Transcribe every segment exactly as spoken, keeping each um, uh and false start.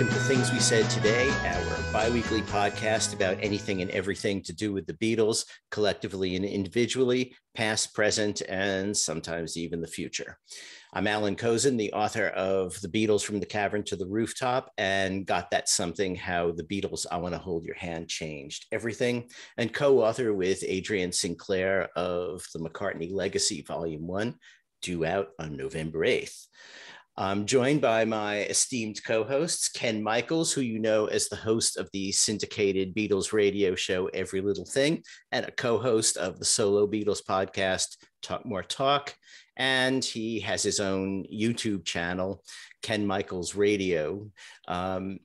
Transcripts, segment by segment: welcome to Things We Said Today, our bi-weekly podcast about anything and everything to do with the Beatles, collectively and individually, past, present, and sometimes even the future. I'm Allan Kozinn, the author of The Beatles from the Cavern to the Rooftop and Got That Something, How the Beatles, I Want to Hold Your Hand Changed Everything, and co-author with Adrian Sinclair of The McCartney Legacy, Volume one, due out on November eighth. I'm joined by my esteemed co-hosts, Ken Michaels, who you know as the host of the syndicated Beatles radio show, Every Little Thing, and a co-host of the solo Beatles podcast, Talk More Talk. And he has his own YouTube channel, Ken Michaels Radio, um,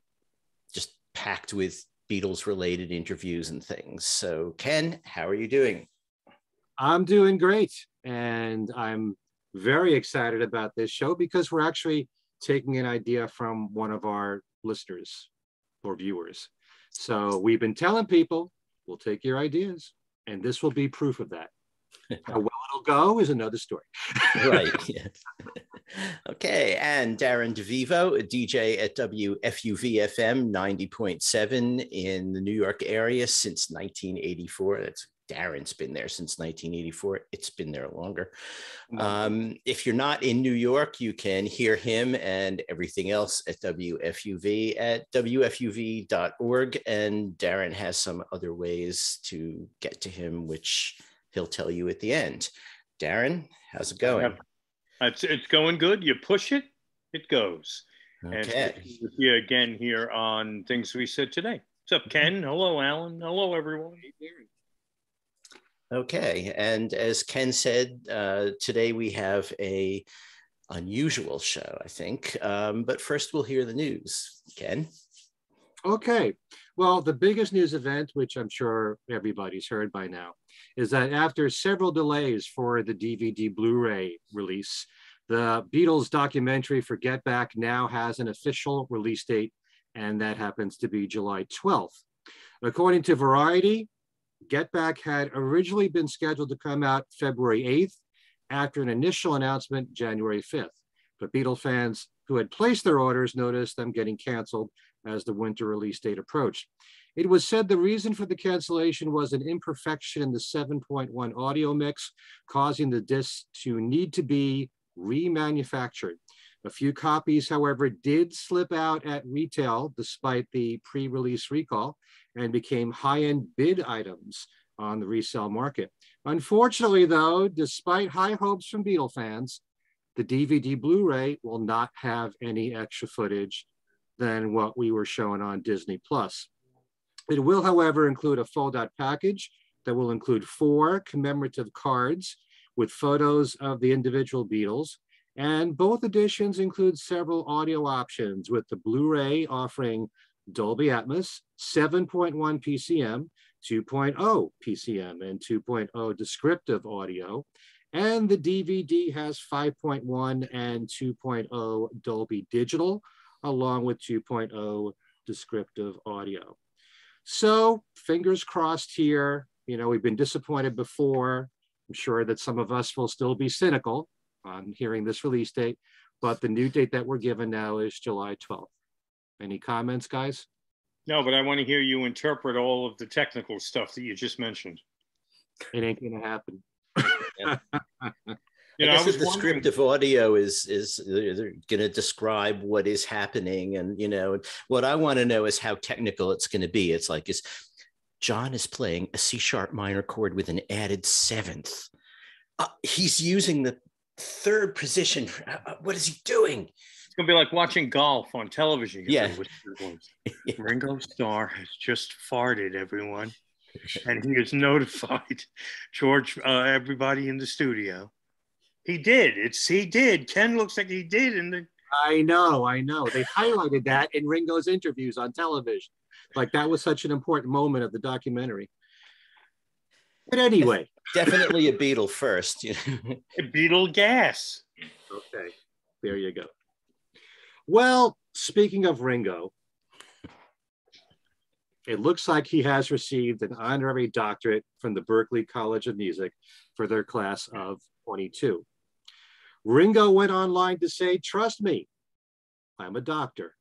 just packed with Beatles-related interviews and things. So, Ken, how are you doing? I'm doing great, and I'm very excited about this show because we're actually taking an idea from one of our listeners or viewers. So we've been telling people, we'll take your ideas, and this will be proof of that. How well it'll go is another story. Right. Yes. Okay. And Darren DeVivo, a D J at W F U V F M ninety point seven in the New York area since nineteen eighty-four. That's Darren's been there since nineteen eighty-four. It's been there longer. Um, if you're not in New York, you can hear him and everything else at W F U V at W F U V dot org. And Darren has some other ways to get to him, which he'll tell you at the end. Darren, how's it going? It's, it's going good. You push it, it goes. Okay. And with you again here on Things We Said Today. What's up, Ken? Hello, Allan. Hello, everyone. Okay, and as Ken said, uh, today we have an unusual show, I think. Um, but first, we'll hear the news. Ken? Okay. Well, the biggest news event, which I'm sure everybody's heard by now, is that after several delays for the D V D Blu-ray release, the Beatles documentary For Get Back now has an official release date, and that happens to be July twelfth. According to Variety, Get Back had originally been scheduled to come out February eighth after an initial announcement January fifth. But Beatle fans who had placed their orders noticed them getting canceled as the winter release date approached. It was said the reason for the cancellation was an imperfection in the seven point one audio mix, causing the disc to need to be remanufactured. A few copies, however, did slip out at retail despite the pre-release recall and became high-end bid items on the resale market. Unfortunately, though, despite high hopes from Beatle fans, the D V D Blu-ray will not have any extra footage than what we were shown on Disney Plus. It will, however, include a fold-out package that will include four commemorative cards with photos of the individual Beatles, and both editions include several audio options, with the Blu-ray offering Dolby Atmos, seven point one P C M, two point oh P C M, and two point oh descriptive audio. And the D V D has five point one and two point oh Dolby Digital, along with two point oh descriptive audio. So fingers crossed here. You know, we've been disappointed before. I'm sure that some of us will still be cynical on hearing this release date, but the new date that we're given now is July twelfth. Any comments, guys? No, but I want to hear you interpret all of the technical stuff that you just mentioned. It ain't going to happen. Yeah. You know, I guess I the descriptive audio is, is they're going to describe what is happening. And, you know, what I want to know is how technical it's going to be. It's like, is John is playing a C-sharp minor chord with an added seventh. Uh, he's using the third position. For, uh, what is he doing? It's going to be like watching golf on television. Yeah. Yeah. Ringo Starr has just farted, everyone. And he has notified George, uh, everybody in the studio. He did. It's he did. Ken looks like he did. And the... I know, I know. They highlighted that in Ringo's interviews on television. Like that was such an important moment of the documentary. But anyway, definitely a Beatle first. You know? A Beatle gas. Okay, there you go. Well, speaking of Ringo, it looks like he has received an honorary doctorate from the Berklee College of Music for their class of twenty-two. Ringo went online to say, "Trust me, I'm a doctor.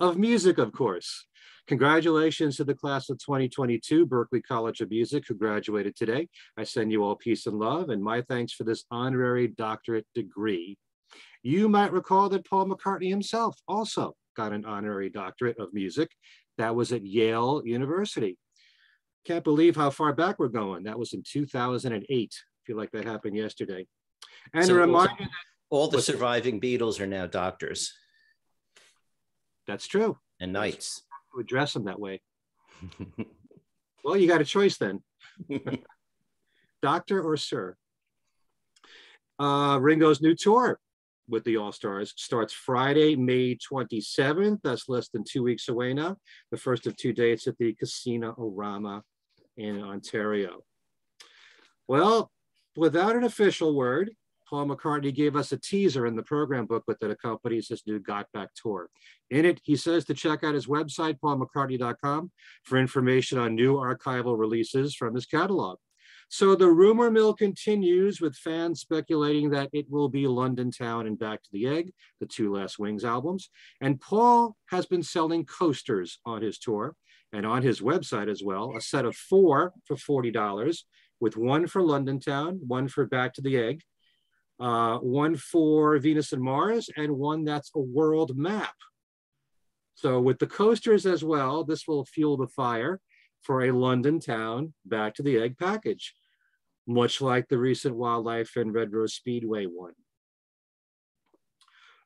of music, of course. Congratulations to the class of twenty twenty-two, Berklee College of Music, who graduated today. I send you all peace and love, and my thanks for this honorary doctorate degree. You might recall that Paul McCartney himself also got an honorary doctorate of music. That was at Yale University. Can't believe how far back we're going. That was in two thousand eight. I feel like that happened yesterday. And so a reminder that all the surviving Beatles are now doctors. That's true. And knights. To address them that way. Well, you got a choice then. Doctor or sir. Uh, Ringo's new tour with the All-Stars starts Friday, May twenty-seventh. That's less than two weeks away now. The first of two dates at the Casino-O-Rama in Ontario. Well, without an official word, Paul McCartney gave us a teaser in the program booklet that accompanies his new Got Back tour. In it, he says to check out his website, paul mccartney dot com, for information on new archival releases from his catalog. So the rumor mill continues, with fans speculating that it will be London Town and Back to the Egg, the two last Wings albums. And Paul has been selling coasters on his tour and on his website as well, a set of four for forty dollars, with one for London Town, one for Back to the Egg, Uh, one for Venus and Mars, and one that's a world map. So with the coasters as well, this will fuel the fire for a London Town Back to the Egg package, much like the recent Wildlife and Red Rose Speedway one.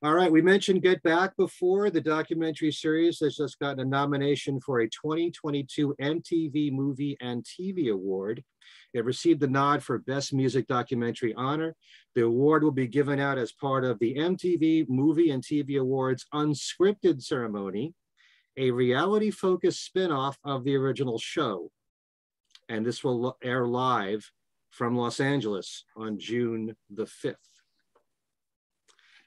All right, we mentioned Get Back before. The documentary series has just gotten a nomination for a twenty twenty-two M T V Movie and T V Award. It received the nod for Best Music Documentary honor. The award will be given out as part of the M T V Movie and T V Awards Unscripted Ceremony, a reality-focused spinoff of the original show. And this will air live from Los Angeles on June the fifth.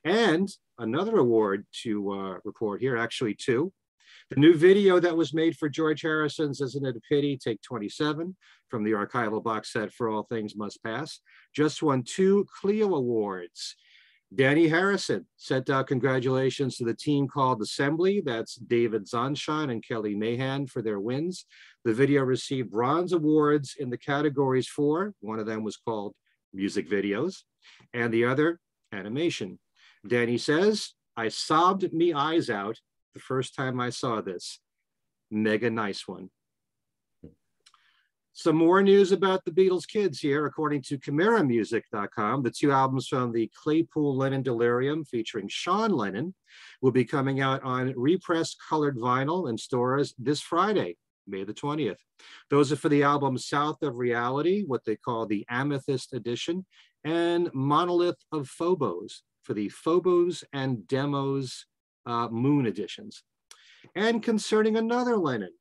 And another award to uh, report here, actually two. The new video that was made for George Harrison's Isn't It a Pity? Take twenty-seven from the archival box set For All Things Must Pass just won two Clio awards. Danny Harrison sent out congratulations to the team called Assembly. That's David Zonshine and Kelly Mahan for their wins. The video received bronze awards in the categories for, one of them was called Music Videos and the other Animation. Danny says, I sobbed me eyes out the first time I saw this. Mega nice one. Some more news about the Beatles kids here. According to Chimera Music dot com, the two albums from the Claypool Lennon Delirium featuring Sean Lennon will be coming out on repressed colored vinyl in stores this Friday, May the twentieth. Those are for the album South of Reality, what they call the Amethyst Edition, and Monolith of Phobos, for the Phobos and Demos uh, Moon editions. And concerning another Lennon,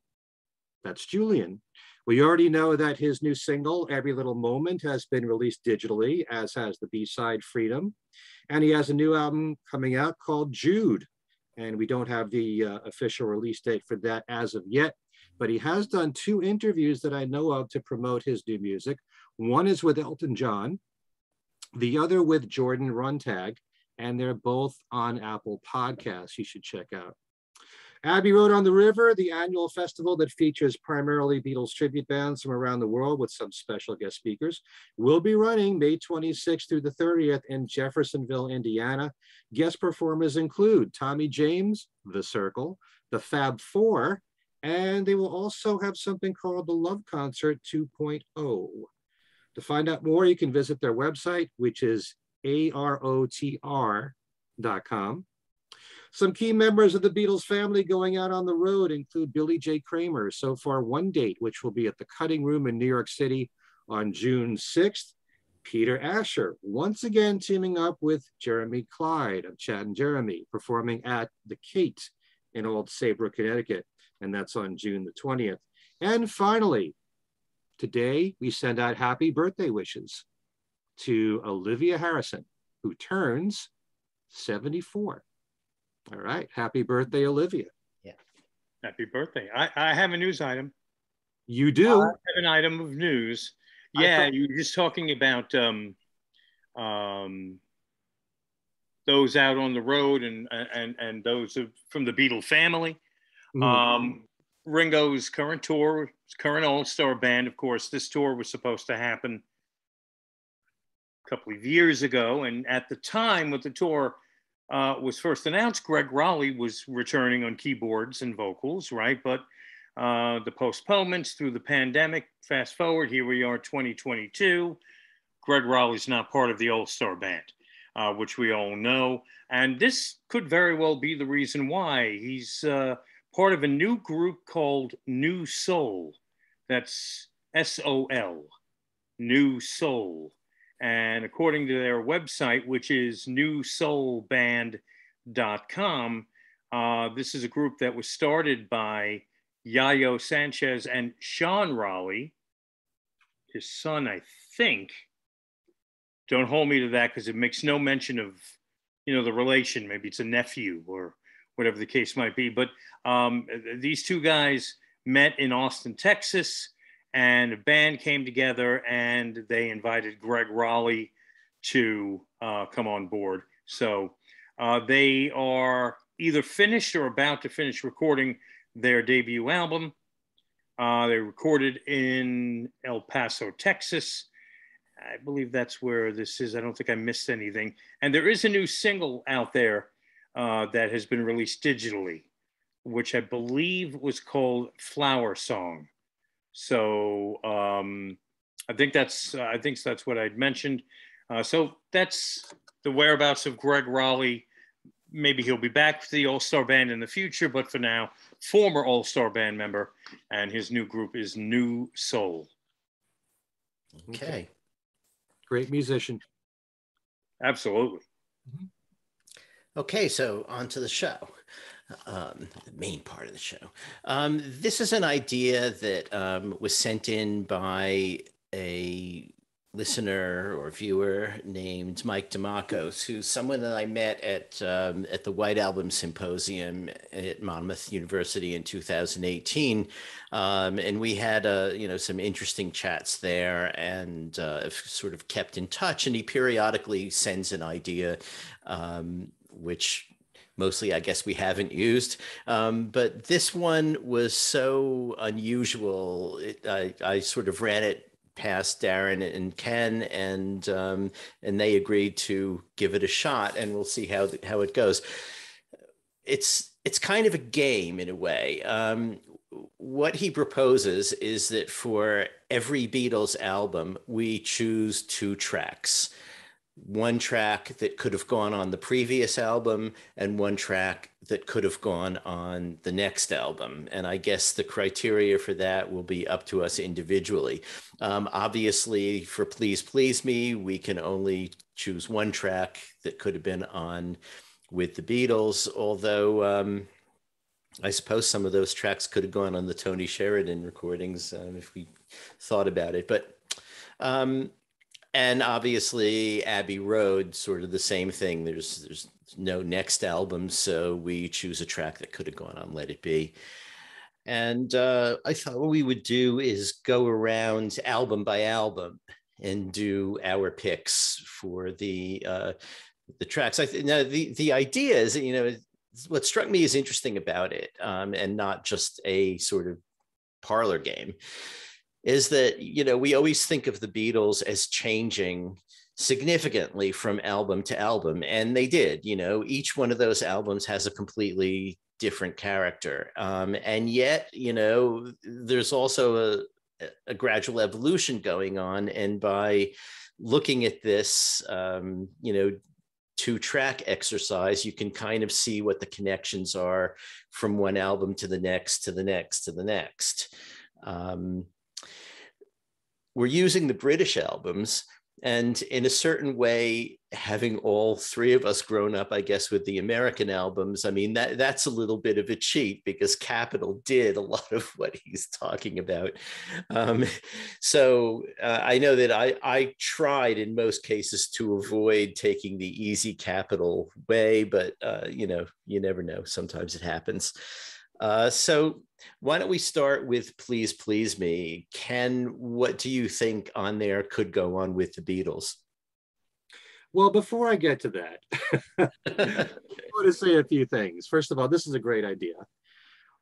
that's Julian. We already know that his new single, Every Little Moment, has been released digitally, as has the B-side Freedom. And he has a new album coming out called Jude. And we don't have the uh, official release date for that as of yet, but he has done two interviews that I know of to promote his new music. One is with Elton John, the other with Jordan Runtagh, and they're both on Apple Podcasts you should check out. Abbey Road on the River, the annual festival that features primarily Beatles tribute bands from around the world with some special guest speakers, will be running May twenty-sixth through the thirtieth in Jeffersonville, Indiana. Guest performers include Tommy James, The Circle, The Fab Four, and they will also have something called the Love Concert two point oh. To find out more, you can visit their website, which is A R O T R dot com. Some key members of the Beatles family going out on the road include Billy J Kramer, so far one date, which will be at the Cutting Room in New York City on June sixth. Peter Asher, once again teaming up with Jeremy Clyde of Chad and Jeremy, performing at the Kate in Old Saybrook, Connecticut, and that's on June the twentieth. And finally, today we send out happy birthday wishes to Olivia Harrison, who turns seventy-four. All right, happy birthday, Olivia. Yeah. Happy birthday. I, I have a news item. You do? I have an item of news. Yeah, thought- you were just talking about um, um, those out on the road and and and those from the Beatle family. Mm-hmm. Um, Ringo's current tour, current all-star band, of course, this tour was supposed to happen a couple of years ago. And at the time when the tour uh, was first announced, Greg Raleigh was returning on keyboards and vocals, right? But uh, the postponements through the pandemic, fast forward, here we are, twenty twenty-two. Greg Raleigh's not part of the all-star band, uh, which we all know. And this could very well be the reason why. He's... Uh, part of a new group called New Soul. That's S O L, New Soul. And according to their website, which is new soul band dot com, uh, this is a group that was started by Yayo Sanchez and Sean Raleigh, his son, I think. Don't hold me to that because it makes no mention of, you know, the relation. Maybe it's a nephew or whatever the case might be. But um, these two guys met in Austin, Texas, and a band came together, and they invited Greg Raleigh to uh, come on board. So uh, they are either finished or about to finish recording their debut album. Uh, they recorded in El Paso, Texas. I believe that's where this is. I don't think I missed anything. And there is a new single out there Uh, that has been released digitally, which I believe was called Flower Song. So um, I think that's uh, I think that's what I'd mentioned. Uh, so that's the whereabouts of Greg Raleigh. Maybe he'll be back for the All-Star Band in the future, but for now, former All-Star Band member, and his new group is New Soul. Okay. Okay. Great musician. Absolutely. Mm-hmm. Okay, so on to the show, um, the main part of the show. Um, this is an idea that um, was sent in by a listener or viewer named Mike DeMakos, who's someone that I met at um, at the White Album Symposium at Monmouth University in two thousand eighteen, um, and we had a uh, you know some interesting chats there, and uh, sort of kept in touch. And he periodically sends an idea, Um, which mostly I guess we haven't used. Um, but this one was so unusual. It, I, I sort of ran it past Darren and Ken, and um, and they agreed to give it a shot, and we'll see how the, how it goes. It's, it's kind of a game in a way. Um, what he proposes is that for every Beatles album, we choose two tracks. One track that could have gone on the previous album and one track that could have gone on the next album. And I guess the criteria for that will be up to us individually. Um, obviously, for Please Please Me, we can only choose one track that could have been on with the Beatles, although um, I suppose some of those tracks could have gone on the Tony Sheridan recordings um, if we thought about it. But um, and obviously Abbey Road, sort of the same thing. There's there's no next album, so we choose a track that could have gone on Let It Be. And uh, I thought what we would do is go around album by album and do our picks for the uh, the tracks. I th- now the the idea is, you know, what struck me as interesting about it, um, and not just a sort of parlor game, is that, you know, we always think of the Beatles as changing significantly from album to album, and they did. You know, each one of those albums has a completely different character. Um, and yet, you know, there's also a, a gradual evolution going on. And by looking at this, um, you know, two-track exercise, you can kind of see what the connections are from one album to the next, to the next, to the next. Um, We're using the British albums, and in a certain way, having all three of us grown up, I guess, with the American albums, I mean, that that's a little bit of a cheat because Capitol did a lot of what he's talking about. Um, so uh, I know that I, I tried in most cases to avoid taking the easy Capitol way, but, uh, you know, you never know. Sometimes it happens. Uh, so why don't we start with Please Please Me. Ken, what do you think on there could go on with the Beatles? Well, before I get to that, I want to say a few things. First of all, this is a great idea,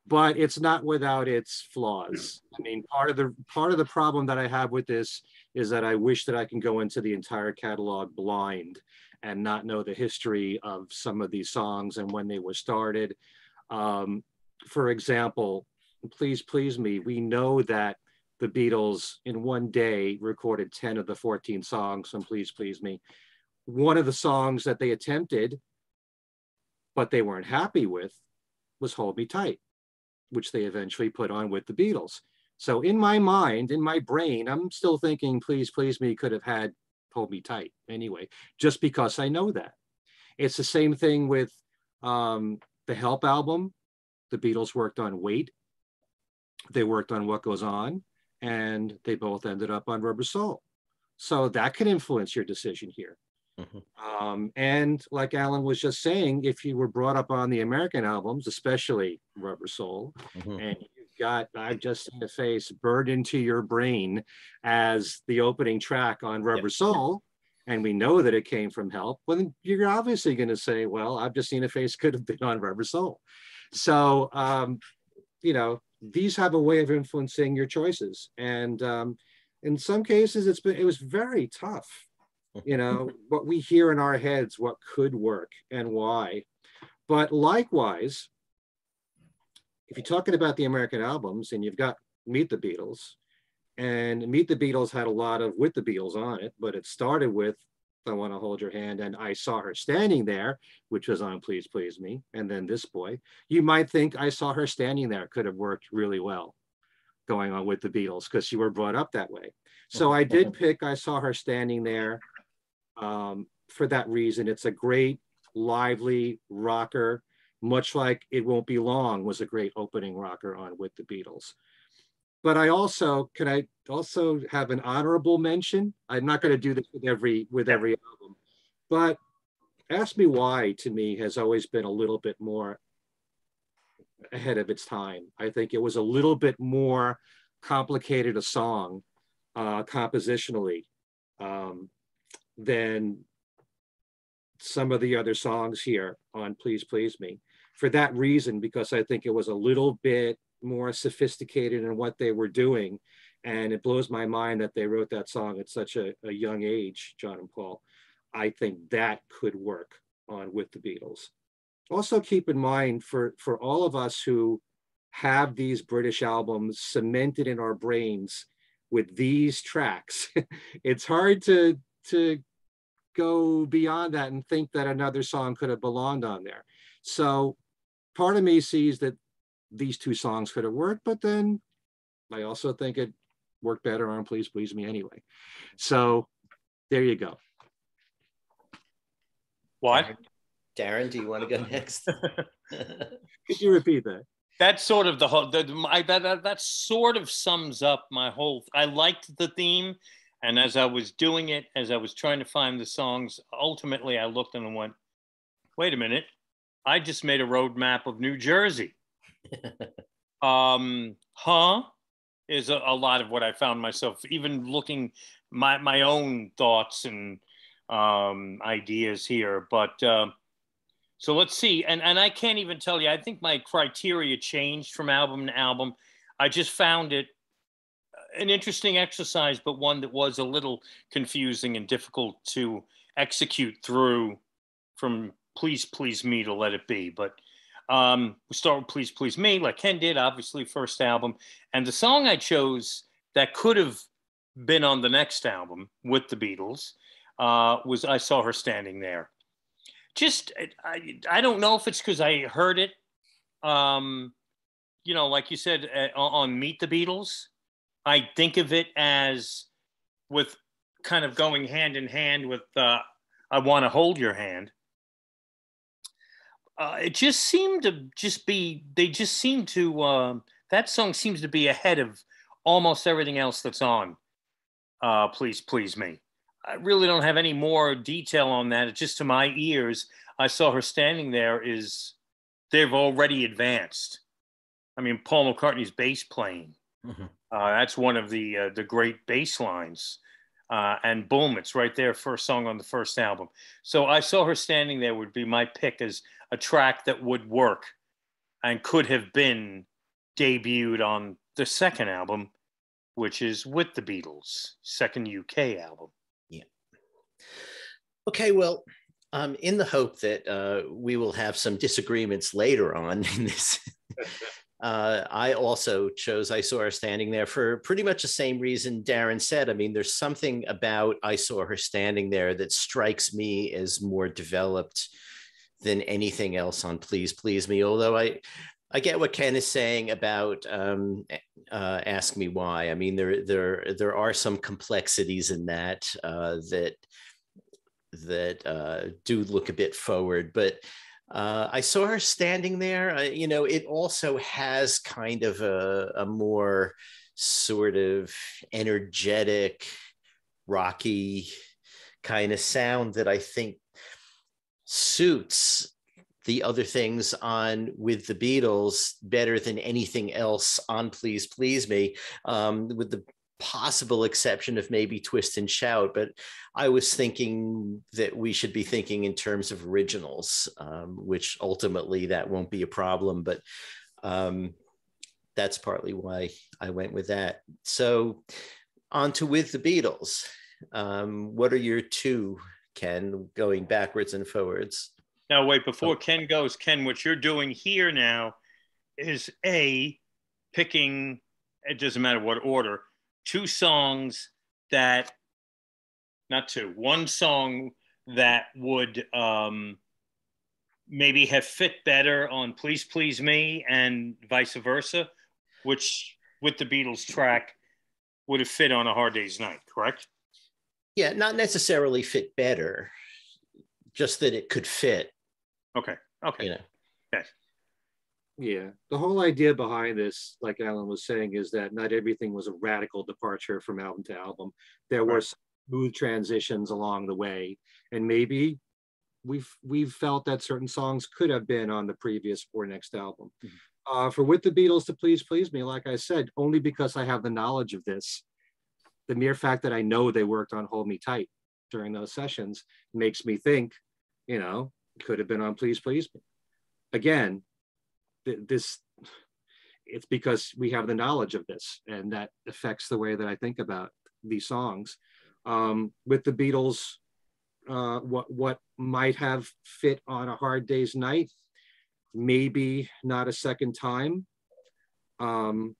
but it's not without its flaws. I mean, part of the part of the problem that I have with this is that I wish that I can go into the entire catalog blind and not know the history of some of these songs and when they were started. Um, for example, Please Please Me, we know that the Beatles in one day recorded ten of the fourteen songs from Please Please Me. One of the songs that they attempted, but they weren't happy with, was Hold Me Tight, which they eventually put on with the Beatles. So in my mind, in my brain, I'm still thinking Please Please Me could have had Hold Me Tight anyway, just because I know that. It's the same thing with um, the Help album. The Beatles worked on Wait. They worked on What Goes On, and they both ended up on Rubber Soul. So that could influence your decision here. Mm-hmm. Um, and like Alan was just saying, if you were brought up on the American albums, especially Rubber Soul, mm-hmm. and you've got I've Just Seen a Face burned into your brain as the opening track on Rubber yep. Soul, and we know that it came from Help, well, then you're obviously going to say, well, I've Just Seen a Face could have been on Rubber Soul. So, um, you know, these have a way of influencing your choices. And um, in some cases, it's been, it was very tough. You know, what we hear in our heads, what could work and why. But likewise, if you're talking about the American albums and you've got Meet the Beatles, and Meet the Beatles had a lot of With the Beatles on it, but it started with I Want to Hold Your Hand and I Saw Her Standing There, which was on Please Please Me, and then This Boy. You might think I Saw Her Standing There could have worked really well going on With the Beatles because you were brought up that way. So I did pick I Saw Her Standing There. Um, for that reason, it's a great, lively rocker, much like It Won't Be Long was a great opening rocker on With the Beatles. But I also, can I also have an honorable mention? I'm not going to do this with every, with every album, but Ask Me Why, to me, has always been a little bit more ahead of its time. I think it was a little bit more complicated a song uh, compositionally um, than some of the other songs here on Please Please Me. For that reason, because I think it was a little bit more sophisticated in what they were doing. And it blows my mind that they wrote that song at such a, a young age, John and Paul. I think that could work on With the Beatles. Also keep in mind for, for all of us who have these British albums cemented in our brains with these tracks, it's hard to, to go beyond that and think that another song could have belonged on there. So part of me sees that these two songs could have worked, but then I also think it worked better on Please Please Me anyway. So there you go. What? Darren, do you want to go next? Could you repeat that? That's sort of the whole, the, my, that, that, that sort of sums up my whole, I liked the theme. And as I was doing it, as I was trying to find the songs, ultimately I looked and went, wait a minute, I just made a road map of New Jersey. um huh is a, a lot of what I found myself even looking my my own thoughts and um ideas here, but uh, so let's see, and and I can't even tell you, I think my criteria changed from album to album. I just found it an interesting exercise, but one that was a little confusing and difficult to execute through from Please Please Me to Let It Be. But Um, we start with Please Please Me, like Ken did, obviously, first album. And the song I chose that could have been on the next album with the Beatles uh, was I Saw Her Standing There. Just, I, I don't know if it's because I heard it, um, you know, like you said, uh, on Meet the Beatles. I think of it as with kind of going hand in hand with uh, I Want to Hold Your Hand. Uh, it just seemed to just be, they just seem to, uh, that song seems to be ahead of almost everything else that's on uh, Please Please Me. I really don't have any more detail on that. It's just to my ears, I Saw Her Standing There is, they've already advanced. I mean, Paul McCartney's bass playing. Mm-hmm. uh, that's one of the, uh, the great bass lines. Uh, and boom, it's right there, first song on the first album. So I Saw Her Standing There would be my pick as a track that would work and could have been debuted on the second album, which is with the Beatles, second U K album. Yeah. Okay, well, um, in the hope that uh, we will have some disagreements later on in this, Uh, I also chose I Saw Her Standing There for pretty much the same reason Darren said. I mean, there's something about I Saw Her Standing There that strikes me as more developed than anything else on Please Please Me, although I, I get what Ken is saying about um, uh, Ask Me Why. I mean, there, there, there are some complexities in that uh, that, that uh, do look a bit forward, but Uh, I Saw Her Standing There. I, you know, it also has kind of a, a more sort of energetic, rocky kind of sound that I think suits the other things on with the Beatles better than anything else on Please Please Me, um, with the possible exception of maybe Twist and Shout, but I was thinking that we should be thinking in terms of originals, um, which ultimately that won't be a problem, but um, that's partly why I went with that. So on to With the Beatles. Um, what are your two, Ken, going backwards and forwards? Now, wait, before oh. Ken goes, Ken, what you're doing here now is A, picking, it doesn't matter what order, two songs that, not two, one song that would um, maybe have fit better on Please Please Me and vice versa, which with the Beatles track would have fit on A Hard Day's Night, correct? Yeah, not necessarily fit better, just that it could fit. Okay, okay, you know. Okay. Yeah, the whole idea behind this, like Allan was saying, is that not everything was a radical departure from album to album. There were smooth transitions along the way, and maybe we've we've felt that certain songs could have been on the previous or next album. Mm-hmm. uh, for With the Beatles to Please Please Me, like I said, only because I have the knowledge of this, the mere fact that I know they worked on Hold Me Tight during those sessions makes me think, you know, could have been on Please Please Me. Again, this, it's because we have the knowledge of this, and that affects the way that I think about these songs. Um, with the Beatles, uh, what, what might have fit on A Hard Day's Night, maybe not a second time. Um,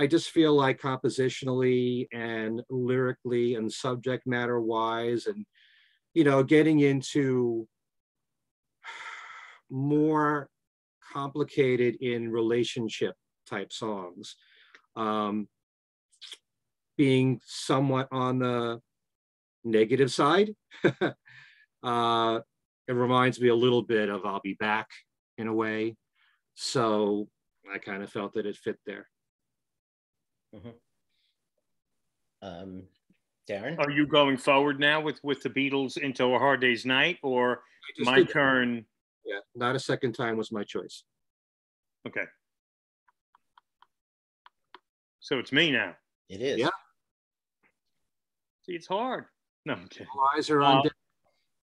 I just feel like compositionally and lyrically and subject matter wise, and, you know, getting into more complicated in relationship type songs, um, being somewhat on the negative side. uh, it reminds me a little bit of I'll Be Back in a way. So I kind of felt that it fit there. Mm-hmm. um, Darren? Are you going forward now with, with the Beatles into A Hard Day's Night, or my turn? That. Yeah, Not a Second Time was my choice. Okay. So it's me now. It is. Yeah. See, it's hard. No, I'm kidding. All eyes are on. Uh,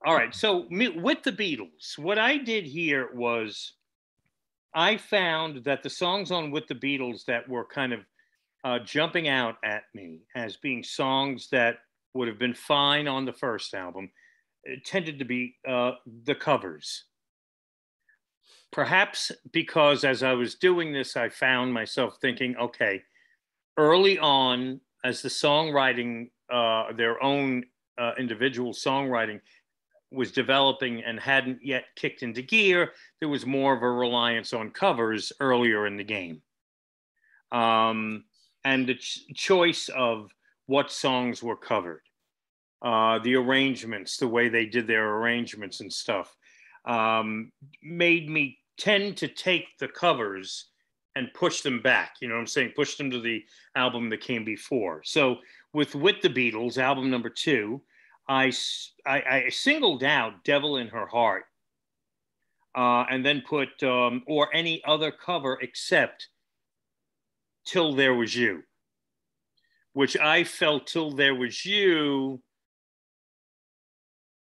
all right. So me, with the Beatles, what I did here was I found that the songs on With the Beatles that were kind of uh, jumping out at me as being songs that would have been fine on the first album, it tended to be uh, the covers. Perhaps because as I was doing this, I found myself thinking, okay, early on, as the songwriting, uh, their own uh, individual songwriting was developing and hadn't yet kicked into gear, there was more of a reliance on covers earlier in the game. Um, and the ch choice of what songs were covered, uh, the arrangements, the way they did their arrangements and stuff, um, made me tend to take the covers and push them back. You know what I'm saying? Push them to the album that came before. So with With the Beatles, album number two, I, I, I singled out Devil in Her Heart, uh, and then put, um, or any other cover except Till There Was You, which I felt Till There Was You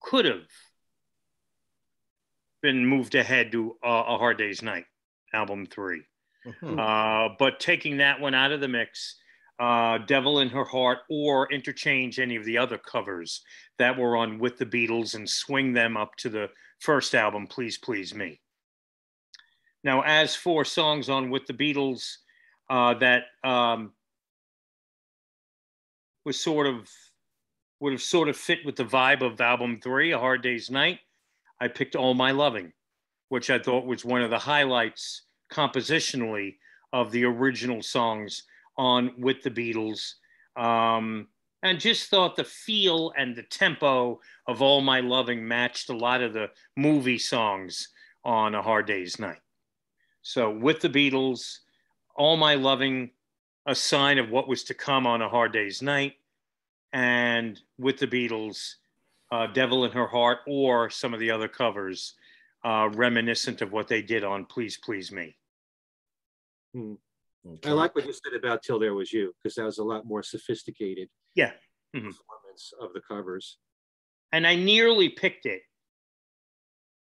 could have been moved ahead to uh, A Hard Day's Night, album three. Mm-hmm. Uh, but taking that one out of the mix, uh, Devil in Her Heart, or interchange any of the other covers that were on With the Beatles and swing them up to the first album, Please Please Me. Now, as for songs on With the Beatles, uh, that um, was sort of, would have sort of fit with the vibe of album three, A Hard Day's Night, I picked All My Loving, which I thought was one of the highlights compositionally of the original songs on With the Beatles. Um, and just thought the feel and the tempo of All My Loving matched a lot of the movie songs on A Hard Day's Night. So With the Beatles, All My Loving, a sign of what was to come on A Hard Day's Night, and With the Beatles, Uh, Devil in Her Heart, or some of the other covers uh, reminiscent of what they did on Please Please Me. Hmm. Okay. I like what you said about Till There Was You, because that was a lot more sophisticated yeah. mm-hmm. performance of the covers. And I nearly picked it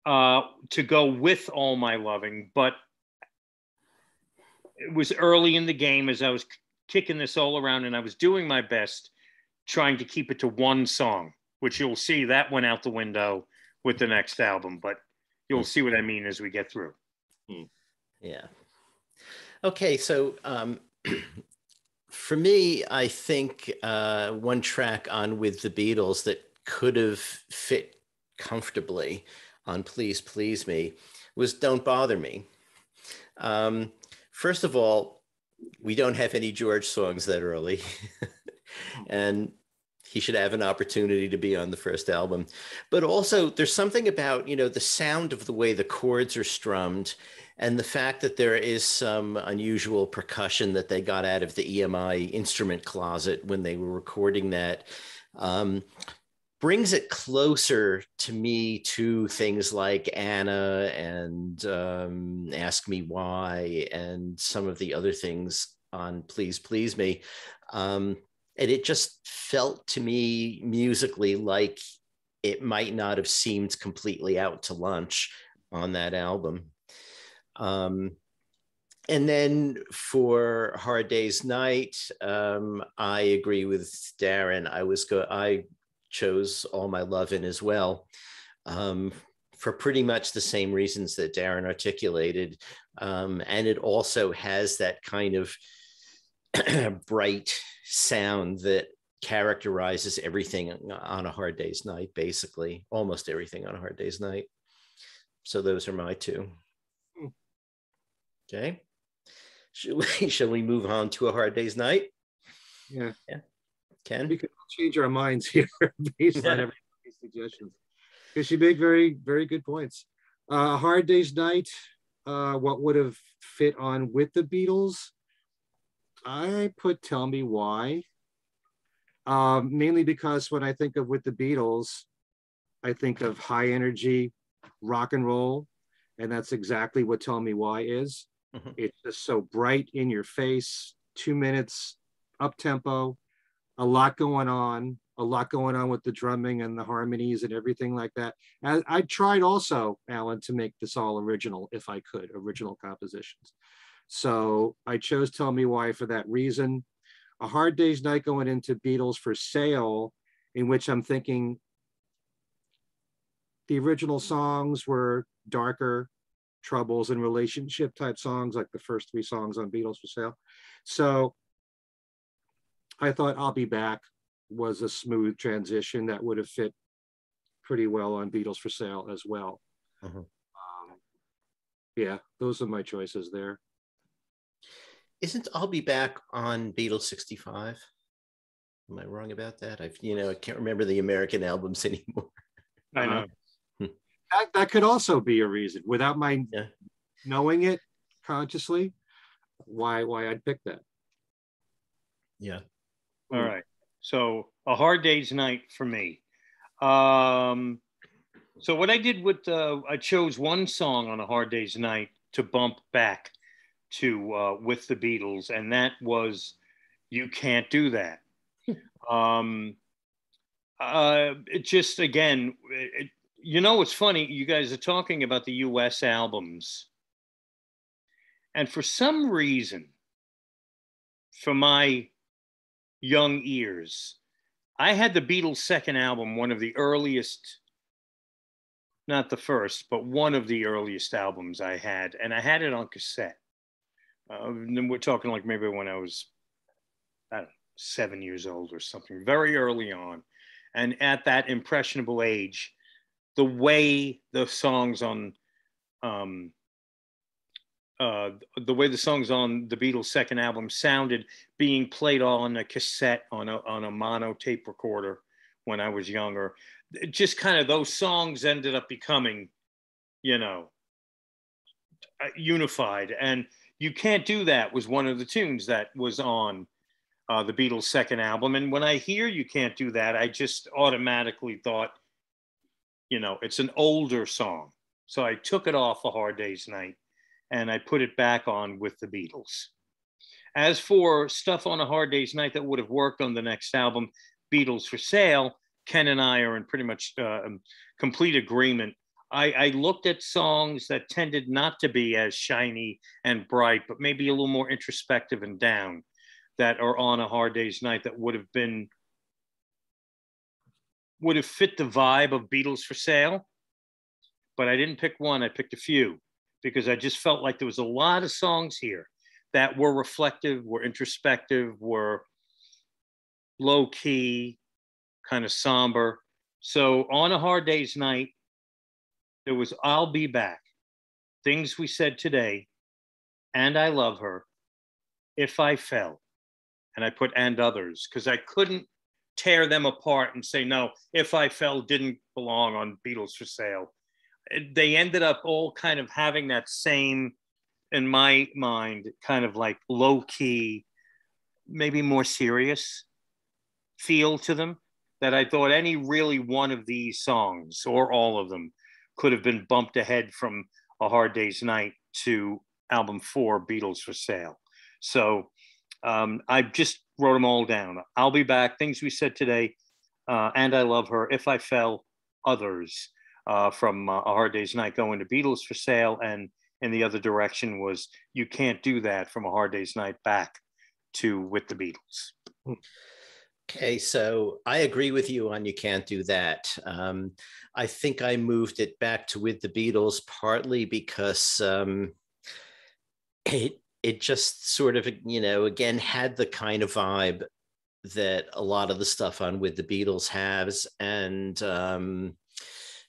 uh, to go with All My Loving, but it was early in the game as I was kicking this all around, and I was doing my best trying to keep it to one song, which you'll see that went out the window with the next album, but you'll see what I mean as we get through. Yeah. Okay, so um, for me, I think uh, one track on With the Beatles that could have fit comfortably on Please Please Me was Don't Bother Me. Um, first of all, we don't have any George songs that early. And he should have an opportunity to be on the first album. But also there's something about, you know, the sound of the way the chords are strummed and the fact that there is some unusual percussion that they got out of the E M I instrument closet when they were recording that, um, brings it closer to me to things like Anna and um, Ask Me Why and some of the other things on Please Please Me. Um, And it just felt to me musically like it might not have seemed completely out to lunch on that album. Um, and then for Hard Day's Night, um, I agree with Darren. I was go I chose All My Lovin' as well, um, for pretty much the same reasons that Darren articulated. Um, and it also has that kind of bright sound that characterizes everything on A Hard Day's Night, basically almost everything on A Hard Day's Night. So those are my two. Okay, shall we, shall we move on to A Hard Day's Night? Yeah, yeah. Ken, we could change our minds here based on everybody's suggestions, because you make very, very good points. Uh, Hard Day's Night, uh, what would have fit on With the Beatles? I put Tell Me Why, um, mainly because when I think of With the Beatles, I think of high energy rock and roll, and that's exactly what Tell Me Why is. Mm-hmm. It's just so bright in your face, two minutes, up tempo, a lot going on, a lot going on with the drumming and the harmonies and everything like that. And I tried also, Alan, to make this all original if I could, original compositions. So I chose Tell Me Why for that reason. A Hard Day's Night going into Beatles for Sale, in which I'm thinking the original songs were darker troubles and relationship type songs, like the first three songs on Beatles for Sale. So I thought I'll Be Back was a smooth transition that would have fit pretty well on Beatles for Sale as well. Mm-hmm. um, yeah, those are my choices there. Isn't I'll Be Back on Beatles sixty-five? Am I wrong about that? I've, you know, I can't remember the American albums anymore. I know. Um, that, that could also be a reason, without my yeah. knowing it consciously, why why I'd pick that. Yeah. All mm. right. So A Hard Day's Night for me. Um, so what I did with, uh, I chose one song on A Hard Day's Night to bump back to uh, With the Beatles, and that was You can't do that. um, uh, it just, again, it, you know, it's funny. You guys are talking about the U S albums. And for some reason, for my young ears, I had the Beatles' second album, one of the earliest, not the first, but one of the earliest albums I had. And I had it on cassette. Uh, and we're talking like maybe when I was, I don't know, seven years old or something, very early on. And at that impressionable age, the way the songs on, um, uh, the way the songs on the Beatles' second album sounded being played on a cassette, on a, on a mono tape recorder when I was younger, it just kind of, those songs ended up becoming, you know, unified. And You Can't Do That was one of the tunes that was on uh, the Beatles' second album. And when I hear You Can't Do That, I just automatically thought, you know, it's an older song. So I took it off A Hard Day's Night and I put it back on with the Beatles. As for stuff on A Hard Day's Night that would have worked on the next album, Beatles for Sale, Ken and I are in pretty much uh, complete agreement. I, I looked at songs that tended not to be as shiny and bright, but maybe a little more introspective and down, that are on A Hard Day's Night that would have been, would have fit the vibe of Beatles for Sale. But I didn't pick one, I picked a few, because I just felt like there was a lot of songs here that were reflective, were introspective, were low key, kind of somber. So on A Hard Day's Night, there was I'll Be Back, Things We Said Today, And I Love Her, If I Fell. And I put And Others, because I couldn't tear them apart and say, no, If I Fell didn't belong on Beatles for Sale. They ended up all kind of having that same, in my mind, kind of like low-key, maybe more serious feel to them, that I thought any really one of these songs, or all of them, could have been bumped ahead from A Hard Day's Night to album four, Beatles for Sale. So um, I just wrote them all down. I'll Be Back, Things We Said Today, uh, And I Love Her, If I Fell, Others, uh, from uh, A Hard Day's Night going to Beatles for Sale. And in the other direction was You Can't Do That from A Hard Day's Night back to With the Beatles. Okay, so I agree with you on You Can't Do That. Um, I think I moved it back to With the Beatles partly because um, it it just sort of, you know, again, had the kind of vibe that a lot of the stuff on With the Beatles has. And, um,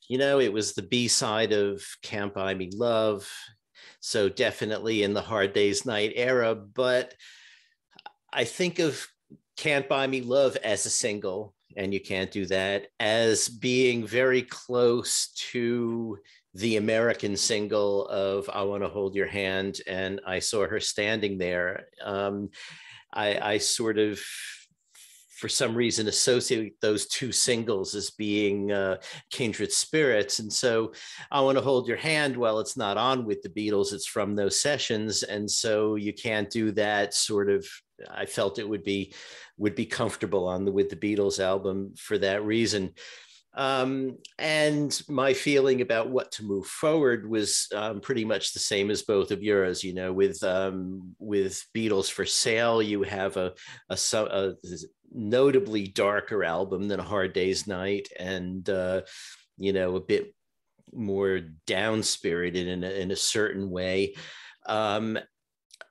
you know, it was the B-side of Can't Buy Me Love. So definitely in the Hard Day's Night era, but I think of Can't Buy Me Love as a single, and You Can't Do That as being very close to the American single of I Want to Hold Your Hand and I Saw Her Standing There. Um, I, I sort of, for some reason, associate those two singles as being uh, kindred spirits. And so I Want to Hold Your Hand, well, it's not on With the Beatles, it's from those sessions. And so You Can't Do That sort of, I felt it would be would be comfortable on the With the Beatles album for that reason. Um, and my feeling about what to move forward was um, pretty much the same as both of yours. You know, with um, with Beatles for Sale, you have a, a, a notably darker album than A Hard Day's Night, and uh, you know, a bit more down-spirited in a, in a certain way. Um,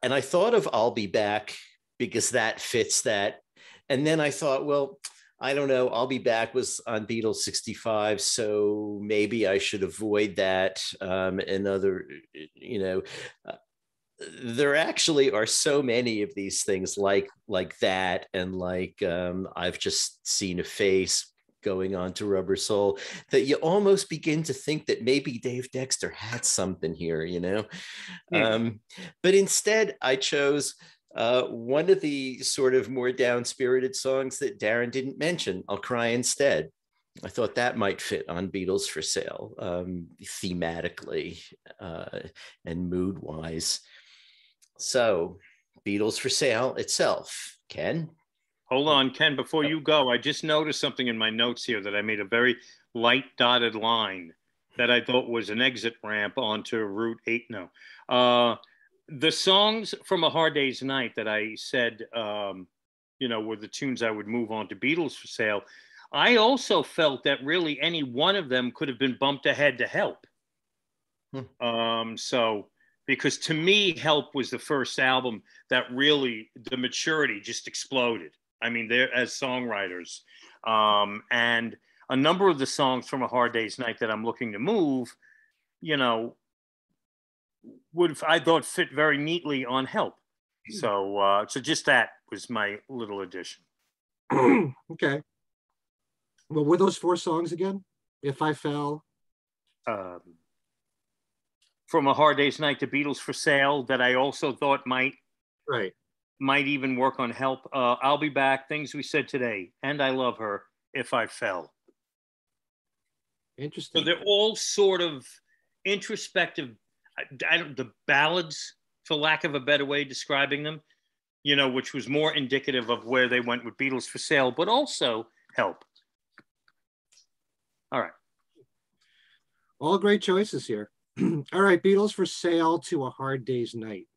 and I thought of I'll Be Back, because that fits that. And then I thought, well, I don't know, I'll Be Back was on Beatles sixty-five, so maybe I should avoid that. Um, and other, you know, uh, there actually are so many of these things like, like that, and like um, I've Just Seen a Face, going on to Rubber Soul, that you almost begin to think that maybe Dave Dexter had something here, you know? Yeah. Um, but instead I chose Uh, one of the sort of more down-spirited songs that Darren didn't mention, I'll Cry Instead. I thought that might fit on Beatles for Sale, um, thematically uh, and mood-wise. So Beatles for Sale itself, Ken? Hold on, Ken, before you go, I just noticed something in my notes here that I made a very light dotted line that I thought was an exit ramp onto Route eight. No. Uh, the songs from A Hard Day's Night that I said, um, you know, were the tunes I would move on to Beatles for sale. I also felt that really any one of them could have been bumped ahead to Help. Hmm. Um, so, because to me, Help was the first album that really, the maturity just exploded. I mean, they're as songwriters. Um, and a number of the songs from A Hard Day's Night that I'm looking to move, you know, would, I thought, fit very neatly on Help. So, uh, so just that was my little addition. Okay. Well, were those four songs again? If I Fell? Um, from A Hard Day's Night to Beatles for Sale, that I also thought might, right, might even work on Help. Uh, I'll Be Back, Things We Said Today, and I Love Her, If I Fell. Interesting. So they're all sort of introspective, I, I don't, the ballads, for lack of a better way of describing them, you know, which was more indicative of where they went with Beatles for Sale, but also Help. All right. All great choices here. All right, Beatles for Sale to A Hard Day's Night.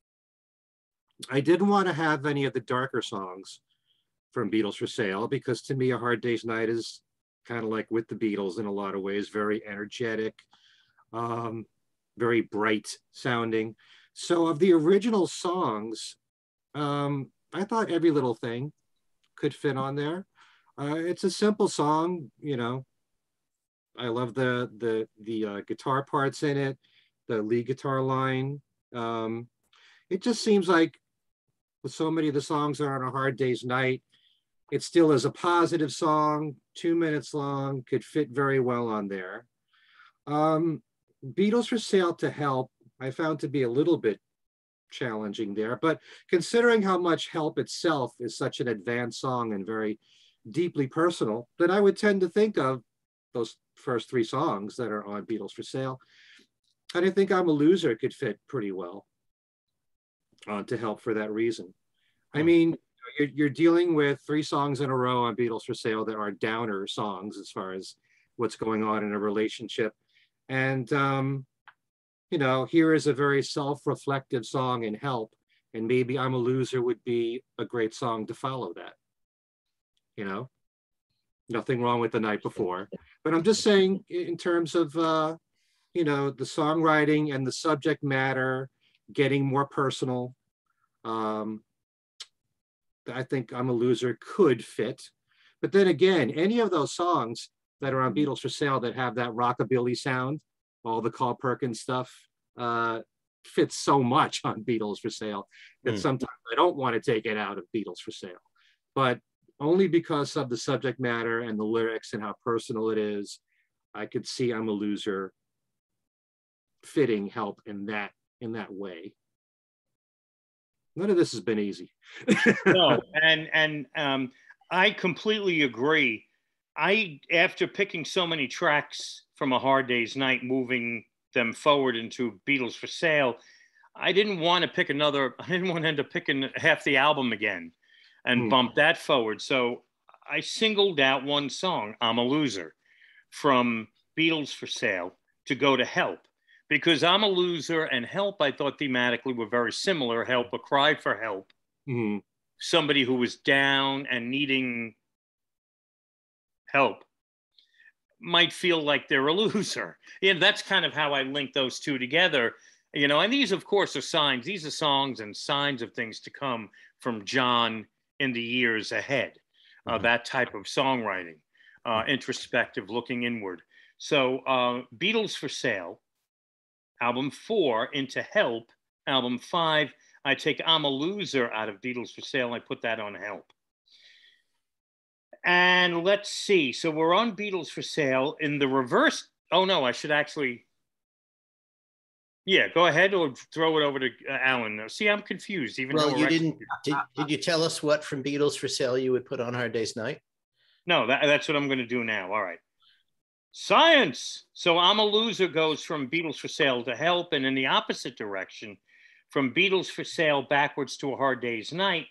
I didn't want to have any of the darker songs from Beatles for Sale, because to me, A Hard Day's Night is kind of like with the Beatles in a lot of ways, very energetic, um, very bright sounding. So of the original songs, um, I thought Every Little Thing could fit on there. Uh, it's a simple song, you know. I love the the the uh, guitar parts in it, the lead guitar line. Um, it just seems like with so many of the songs are on A Hard Day's Night, it still is a positive song, two minutes long, could fit very well on there. Um, Beatles for Sale to Help, I found to be a little bit challenging there, but considering how much Help itself is such an advanced song and very deeply personal, then I would tend to think of those first three songs that are on Beatles for Sale. And I think I'm a Loser could fit pretty well on to Help for that reason. I mean, you're, you're dealing with three songs in a row on Beatles for Sale that are downer songs as far as what's going on in a relationship. And, um, you know, here is a very self-reflective song in Help, and maybe I'm a Loser would be a great song to follow that, you know? Nothing wrong with The Night Before. But I'm just saying in terms of, uh, you know, the songwriting and the subject matter getting more personal, um, I think I'm a Loser could fit. But then again, any of those songs that are on Beatles for Sale that have that rockabilly sound, all the Carl Perkins stuff, uh, fits so much on Beatles for Sale that mm. sometimes I don't want to take it out of Beatles for Sale. But only because of the subject matter and the lyrics and how personal it is, I could see I'm a Loser fitting Help in that in that way. None of this has been easy. No, and and um, I completely agree. I, after picking so many tracks from A Hard Day's Night, moving them forward into Beatles for Sale, I didn't want to pick another, I didn't want to end up picking half the album again and bump that forward. So I singled out one song, I'm a Loser, from Beatles for Sale to go to Help, because I'm a Loser and Help, I thought thematically were very similar. Help, a cry for help. Mm-hmm. Somebody who was down and needing help might feel like they're a loser. And that's kind of how I linked those two together. You know, and these, of course, are signs. These are songs and signs of things to come from John in the years ahead, uh, mm-hmm. that type of songwriting, uh, introspective, looking inward. So uh, Beatles for Sale, album four, into Help, album five. I take I'm a Loser out of Beatles for Sale. I put that on Help. And let's see. So we're on Beatles for Sale in the reverse. Oh, no, I should actually. Yeah, go ahead or throw it over to uh, Alan. See, I'm confused. Even well, though you didn't. Did, did you tell us what from Beatles for Sale you would put on Hard Day's Night? No, that, that's what I'm going to do now. All right. Science. So I'm a Loser goes from Beatles for Sale to Help, and in the opposite direction, from Beatles for Sale backwards to A Hard Day's Night,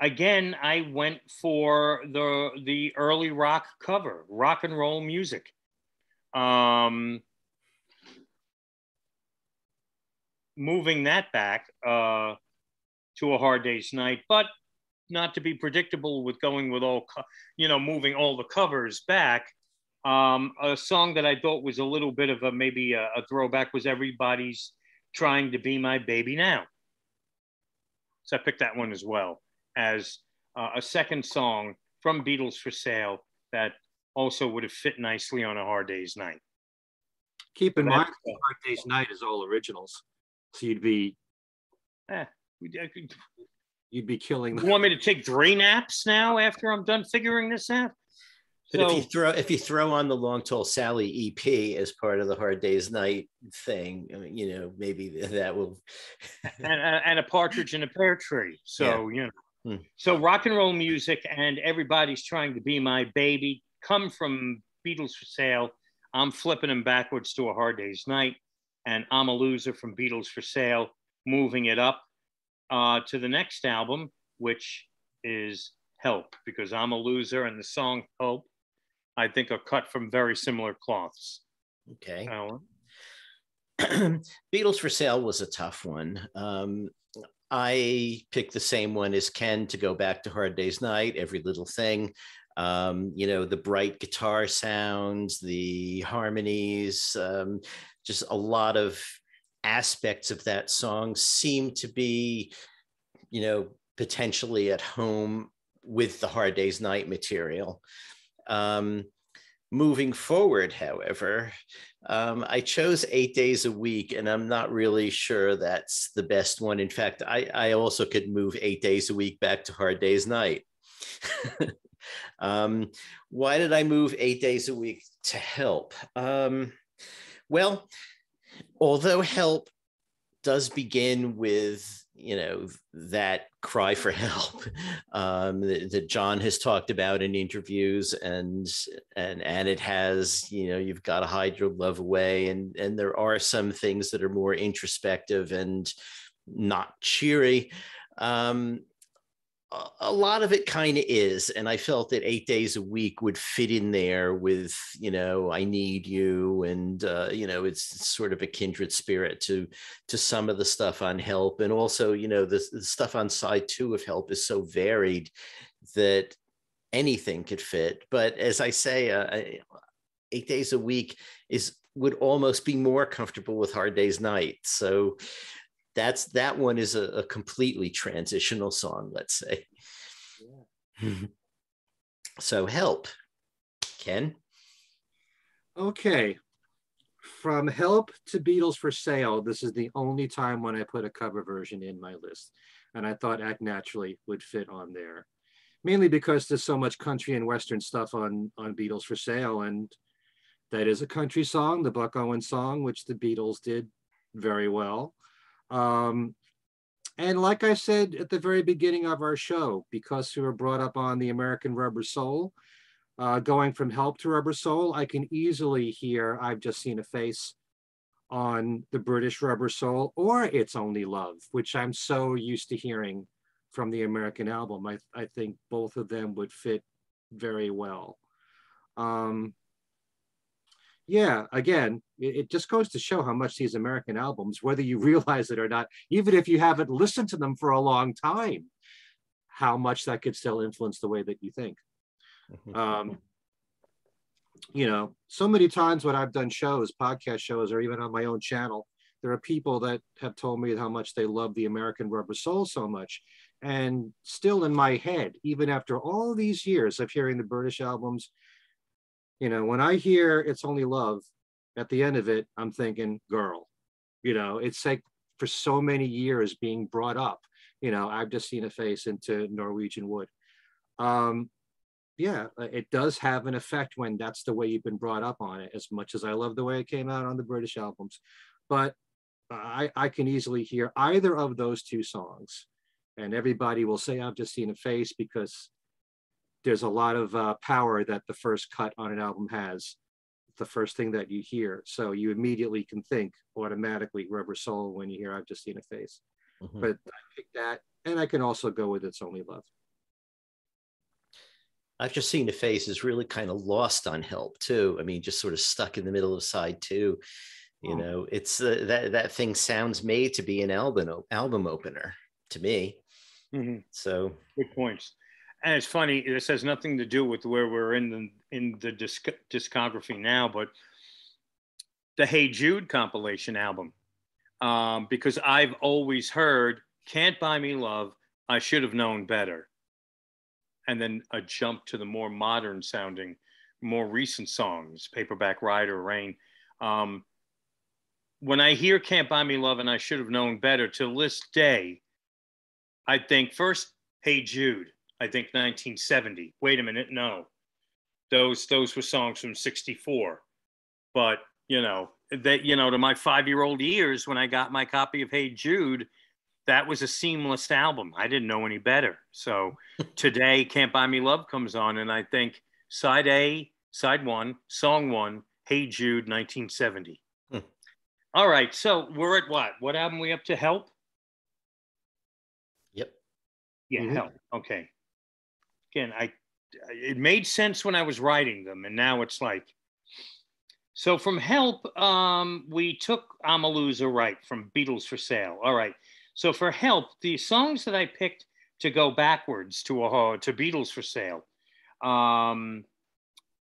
again, I went for the the early rock cover, rock and roll music. Um, moving that back uh, to A Hard Day's Night, but not to be predictable with going with all, co- you know, moving all the covers back. Um, a song that I thought was a little bit of a, maybe a, a throwback was Everybody's Trying to Be My Baby Now. So I picked that one as well as uh, a second song from Beatles for Sale that also would have fit nicely on A Hard Day's Night. Keep in so mind, A Hard Day's Night is all originals. So you'd be, eh, you'd be killing them. You want me to take three naps now after I'm done figuring this out? But so, if you throw if you throw on the Long Tall Sally E P as part of the Hard Day's Night thing, I mean, you know, maybe that will. and, and a partridge in a pear tree. So, yeah. you know, hmm. so rock and roll music and Everybody's Trying to Be My Baby come from Beatles for Sale. I'm flipping them backwards to A Hard Day's Night, and I'm a Loser from Beatles for Sale, moving it up uh, to the next album, which is Help, because I'm a Loser and the song Help, I think, are cut from very similar cloths. Okay. Beatles for Sale was a tough one. Um, I picked the same one as Ken to go back to Hard Day's Night, Every Little Thing. Um, you know, the bright guitar sounds, the harmonies, um, just a lot of aspects of that song seem to be, you know, potentially at home with the Hard Day's Night material. Um, moving forward, however, um, I chose Eight Days a Week, and I'm not really sure that's the best one. In fact, I, I also could move Eight Days a Week back to Hard Day's Night. um, why did I move Eight Days a Week to Help? Um, well, although Help does begin with, you know, that cry for help um, that, that John has talked about in interviews, and and and it has, you know, you've got to hide your love away, and and there are some things that are more introspective and not cheery. Um, a, a lot of it kind of is, and I felt that Eight Days a Week would fit in there with, you know, I Need You, and uh, you know, it's sort of a kindred spirit to to some of the stuff on Help. And also, you know, the, the stuff on side two of Help is so varied that anything could fit. But as I say, uh, Eight Days a Week is would almost be more comfortable with Hard Day's Night. So that's that one is a, a completely transitional song, let's say. Yeah. So Help, Ken. Okay. From Help to Beatles for Sale, this is the only time when I put a cover version in my list. And I thought Act Naturally would fit on there, mainly because there's so much country and Western stuff on, on Beatles for Sale. And that is a country song, the Buck Owens song, which the Beatles did very well. Um, and like I said at the very beginning of our show, because we were brought up on the American Rubber Soul, uh, going from Help to Rubber Soul, I can easily hear I've Just Seen a Face on the British Rubber Soul, or It's Only Love, which I'm so used to hearing from the American album. I, I think both of them would fit very well. Um, Yeah, again, it just goes to show how much these American albums, whether you realize it or not, even if you haven't listened to them for a long time, how much that could still influence the way that you think. Um, you know, so many times when I've done shows, podcast shows, or even on my own channel, there are people that have told me how much they love the American Rubber Soul so much. And still in my head, even after all these years of hearing the British albums, you know, when I hear It's Only Love, at the end of it, I'm thinking, girl, you know, it's like for so many years being brought up, you know, I've Just Seen a Face into Norwegian Wood. Um, yeah, it does have an effect when that's the way you've been brought up on it, as much as I love the way it came out on the British albums. But I, I can easily hear either of those two songs, and everybody will say I've Just Seen a Face because there's a lot of uh, power that the first cut on an album has. It's the first thing that you hear. So you immediately can think automatically Rubber Soul when you hear I've Just Seen a Face. Mm-hmm. But I picked that, and I can also go with It's Only Love. I've just seen the face is really kind of lost on help too. I mean, just sort of stuck in the middle of side two. You oh. know, it's uh, that that thing sounds made to be an album album opener to me. Mm-hmm. So good points. And it's funny, this has nothing to do with where we're in the in the disc, discography now, but the Hey Jude compilation album, um, because I've always heard "Can't Buy Me Love," "I Should Have Known Better," and then a jump to the more modern sounding, more recent songs, "Paperback Rider," "Rain." Um, when I hear "Can't Buy Me Love" and "I Should Have Known Better," to this day, I think first "Hey Jude." I think nineteen seventy. Wait a minute, no. Those those were songs from sixty-four. But, you know, that you know, to my five-year-old ears, when I got my copy of Hey Jude, that was a seamless album. I didn't know any better. So today, Can't Buy Me Love comes on, and I think side A, side one, song one, Hey Jude, nineteen seventy. Hmm. All right, so we're at what? What album are we up to? Help? Yep. Yeah, mm-hmm. Help. Okay. Again, I, it made sense when I was writing them, and now it's like, so from Help, um, we took I'm a Loser, right, from Beatles for Sale. All right, so for Help, the songs that I picked to go backwards to a, to Beatles for Sale um,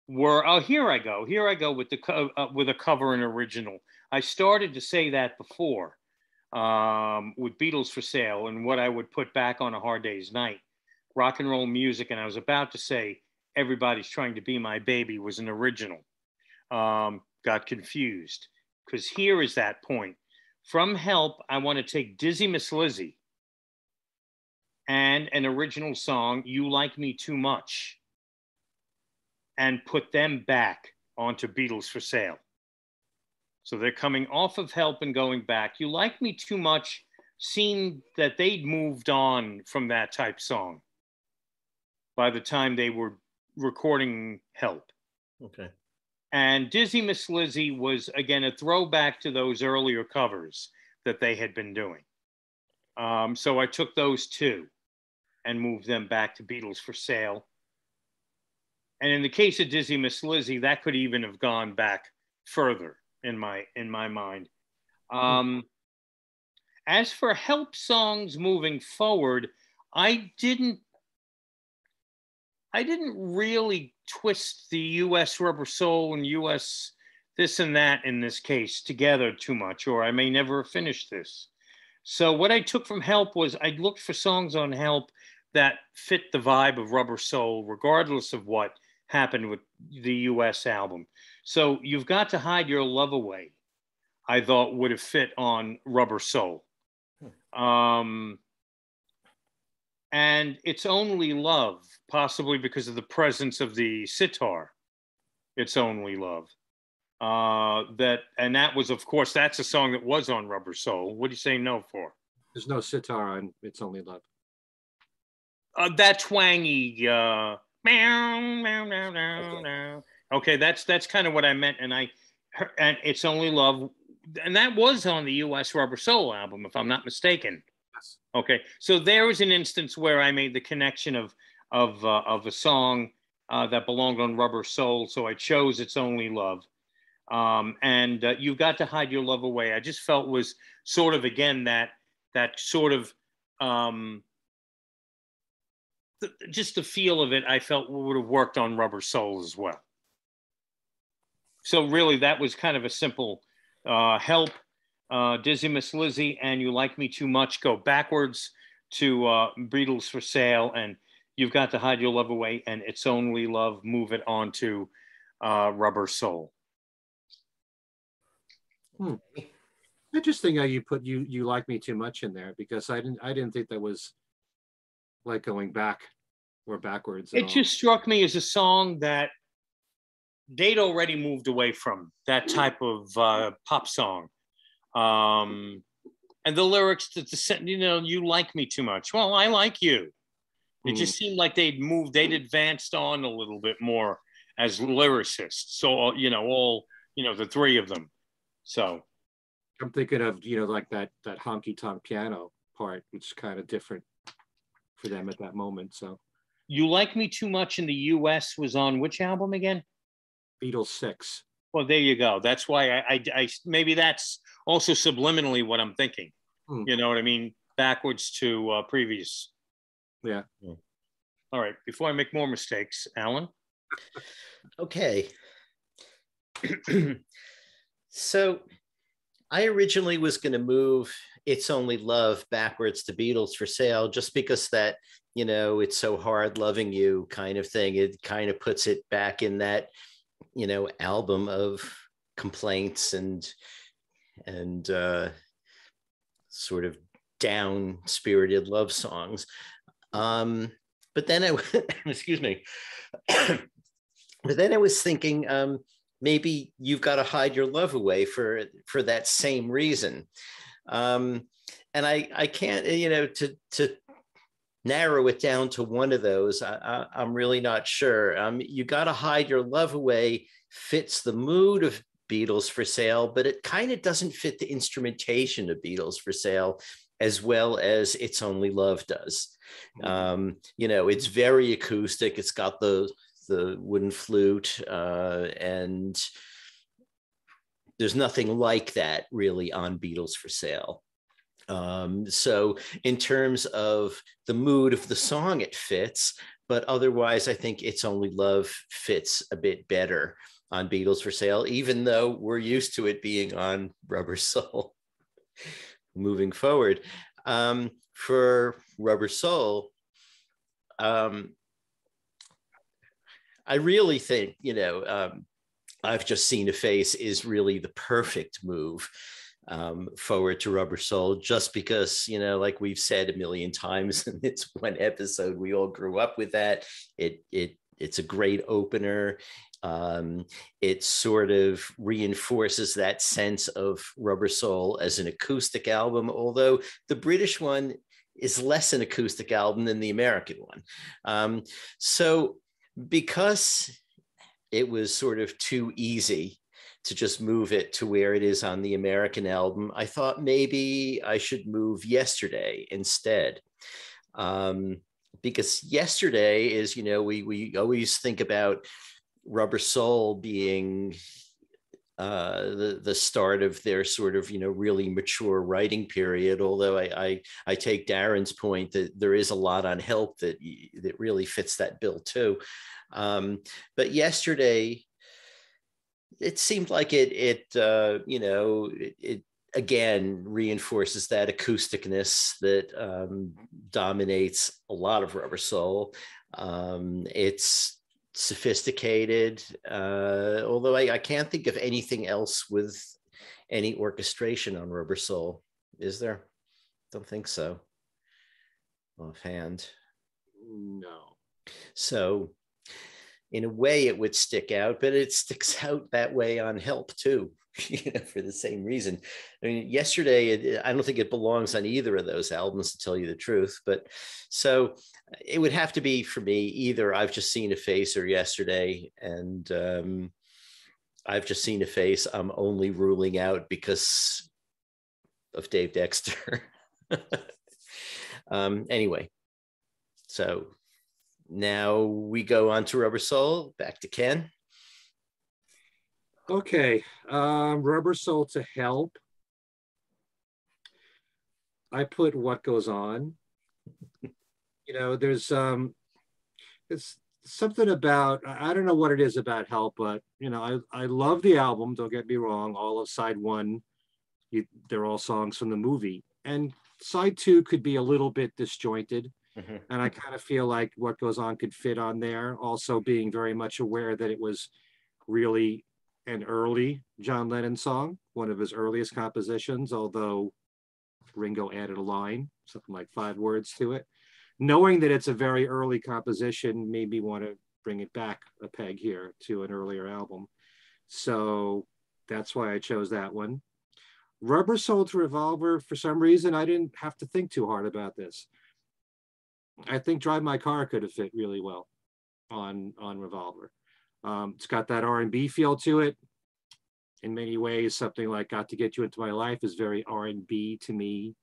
were, oh, here I go, here I go with the co- uh, with a cover and original. I started to say that before um, with Beatles for Sale and what I would put back on A Hard Day's Night. Rock and Roll Music, and I was about to say Everybody's Trying to Be My Baby was an original. Um, got confused, because here is that point. From Help, I want to take Dizzy Miss Lizzy and an original song, You Like Me Too Much, and put them back onto Beatles for Sale. So they're coming off of Help and going back. You Like Me Too Much seemed that they'd moved on from that type song by the time they were recording Help. Okay. And Dizzy Miss Lizzy was, again, a throwback to those earlier covers that they had been doing. Um, so I took those two and moved them back to Beatles for Sale. And in the case of Dizzy Miss Lizzy, that could even have gone back further in my, in my mind. Um, mm-hmm. As for Help songs moving forward, I didn't I didn't really twist the U S Rubber Soul and U S this and that in this case together too much, or I may never finish this. So what I took from Help was I looked for songs on Help that fit the vibe of Rubber Soul, regardless of what happened with the U S album. So You've Got to Hide Your Love Away, I thought would have fit on Rubber Soul. Um, and It's Only Love, possibly because of the presence of the sitar, It's Only Love. Uh, that and that was, of course, that's a song that was on Rubber Soul. What do you say no for? There's no sitar on It's Only Love. Uh, that twangy, uh, okay. okay, that's that's kind of what I meant. And I and It's Only Love, and that was on the U S Rubber Soul album, if I'm not mistaken. Okay, so there is an instance where I made the connection of of uh, of a song uh, that belonged on Rubber Soul, so I chose It's Only Love, um, and uh, You've Got to Hide Your Love Away. I just felt was sort of again that that sort of um, th- just the feel of it. I felt would have worked on Rubber Soul as well. So really, that was kind of a simple uh, Help. Uh, Dizzy Miss Lizzy and You Like Me Too Much go backwards to uh, Beatles for Sale, and You've Got to Hide Your Love Away and It's Only Love, move it on to uh, Rubber Soul. Hmm. Interesting how you put you you Like Me Too Much in there, because I didn't I didn't think that was like going back or backwards. It all just struck me as a song that they'd already moved away from that type of uh, pop song. Um, and the lyrics that the, you know, you like me too much. Well, I like you. It mm. just seemed like they'd moved, they'd advanced on a little bit more as lyricists. So, you know, all, you know, the three of them. So I'm thinking of, you know, like that, that honky tonk piano part, which is kind of different for them at that moment. So You Like Me Too Much in the U S was on which album again? Beatles six. Well, there you go. That's why I, I, I maybe that's also subliminally what I'm thinking. Mm. You know what I mean? Backwards to uh, previous. Yeah. Mm. All right. Before I make more mistakes, Alan. Okay. So I originally was going to move It's Only Love backwards to Beatles for Sale, just because that, you know, it's so hard loving you kind of thing. It kind of puts it back in that, you know, album of complaints and, and uh, sort of down spirited love songs. Um, but then I, excuse me, but then I was thinking, um, maybe You've Got to Hide Your Love Away for, for that same reason. Um, and I, I can't, you know, to, to narrow it down to one of those, I, I, I'm really not sure. Um, You Got to Hide Your Love Away fits the mood of Beatles for Sale, but it kind of doesn't fit the instrumentation of Beatles for Sale as well as It's Only Love does. Um, you know, it's very acoustic. It's got the, the wooden flute, uh, and there's nothing like that really on Beatles for Sale. Um, so in terms of the mood of the song, it fits, but otherwise I think It's Only Love fits a bit better on Beatles for Sale, even though we're used to it being on Rubber Soul. Moving forward, um, for Rubber Soul, um, I really think, you know, um, I've Just Seen a Face is really the perfect move um, forward to Rubber Soul, just because, you know, like we've said a million times in this one episode, we all grew up with that. It it it's a great opener. Um, it sort of reinforces that sense of Rubber Soul as an acoustic album, although the British one is less an acoustic album than the American one. Um, so because it was sort of too easy to just move it to where it is on the American album, I thought maybe I should move Yesterday instead. Um, because Yesterday is, you know, we, we always think about Rubber Soul being uh, the, the start of their sort of, you know, really mature writing period. Although I, I, I take Darren's point that there is a lot on Help that, that really fits that bill too. Um, but Yesterday, it seemed like it, it uh, you know, it, it again reinforces that acousticness that um, dominates a lot of Rubber Soul. Um, it's sophisticated, uh, although I, I can't think of anything else with any orchestration on Rubber Soul. Is there? Don't think so. Offhand. No. So in a way it would stick out, but it sticks out that way on Help too, you know, for the same reason. I mean, Yesterday, it, I don't think it belongs on either of those albums, to tell you the truth. But so it would have to be for me either I've Just Seen a Face or Yesterday. And um, I've Just Seen a Face I'm only ruling out because of Dave Dexter. um, anyway, so now we go on to Rubber Soul. Back to Ken. Okay, uh, Rubber Soul to Help. I put What Goes On. You know, there's um, it's something about, I don't know what it is about Help, but you know, I, I love the album, don't get me wrong, all of side one, you, they're all songs from the movie. And side two could be a little bit disjointed. Mm-hmm. And I kind of feel like What Goes On could fit on there. Also being very much aware that it was really an early John Lennon song, one of his earliest compositions, although Ringo added a line, something like five words to it. Knowing that it's a very early composition made me want to bring it back a peg here to an earlier album. So that's why I chose that one. Rubber Soul to Revolver, for some reason, I didn't have to think too hard about this. I think Drive My Car could have fit really well on, on Revolver. Um, it's got that R and B feel to it. In many ways, something like Got to Get You Into My Life is very R and B to me.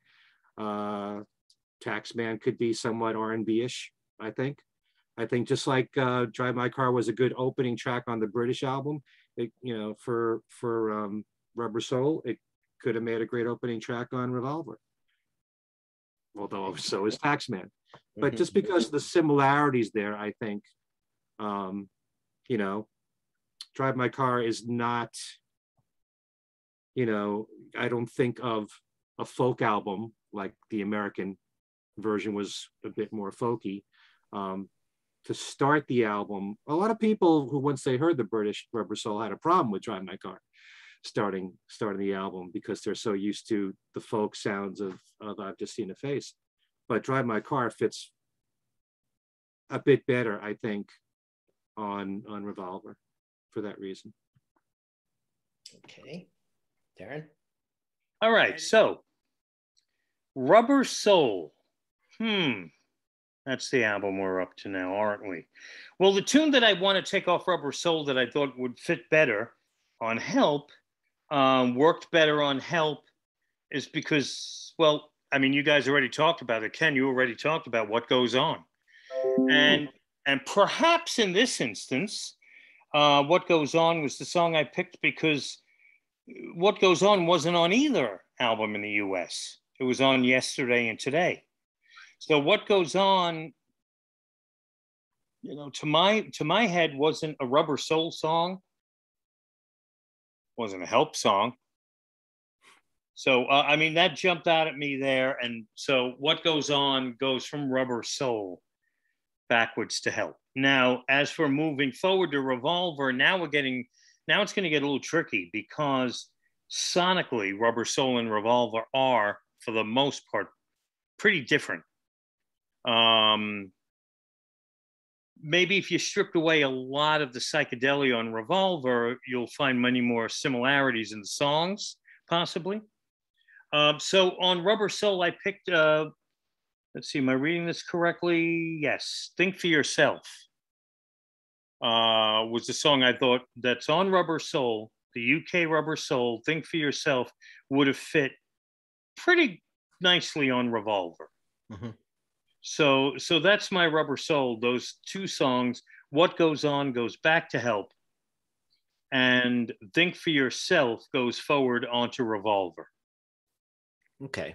Uh, Taxman could be somewhat R and B-ish, I think. I think just like uh, Drive My Car was a good opening track on the British album, it, you know, for, for um, Rubber Soul, it could have made a great opening track on Revolver. Although so is Taxman. But just because of the similarities there, I think, um, you know, Drive My Car is not, you know, I don't think of a folk album like the American version was a bit more folky. Um, to start the album, a lot of people who once they heard the British Rubber Soul had a problem with Drive My Car starting starting the album because they're so used to the folk sounds of, of I've Just Seen a Face. But Drive My Car fits a bit better, I think, on, on Revolver for that reason. Okay, Darren? All right, so Rubber Soul. Hmm, that's the album we're up to now, aren't we? Well, the tune that I want to take off Rubber Soul that I thought would fit better on Help, um, worked better on Help, is because, well, I mean, you guys already talked about it. Ken, you already talked about What Goes On. And and perhaps in this instance, uh, What Goes On was the song I picked because What Goes On wasn't on either album in the U S. It was on Yesterday and Today. So What Goes On, you know, to my, to my head, wasn't a Rubber Soul song, wasn't a Help song. So, uh, I mean, that jumped out at me there. And so What Goes On goes from Rubber Soul backwards to Help. Now, as for moving forward to Revolver, now we're getting, now it's going to get a little tricky because sonically Rubber Soul and Revolver are, for the most part, pretty different. Um, maybe if you stripped away a lot of the psychedelia on Revolver, you'll find many more similarities in the songs, possibly. Um, so on Rubber Soul, I picked, uh, let's see, am I reading this correctly? Yes, Think for Yourself uh, was the song I thought that's on Rubber Soul, the U K Rubber Soul, Think for Yourself would have fit pretty nicely on Revolver. Mm-hmm. So, so that's my Rubber Soul, those two songs. What Goes On goes back to Help, and Think for Yourself goes forward onto Revolver. Okay.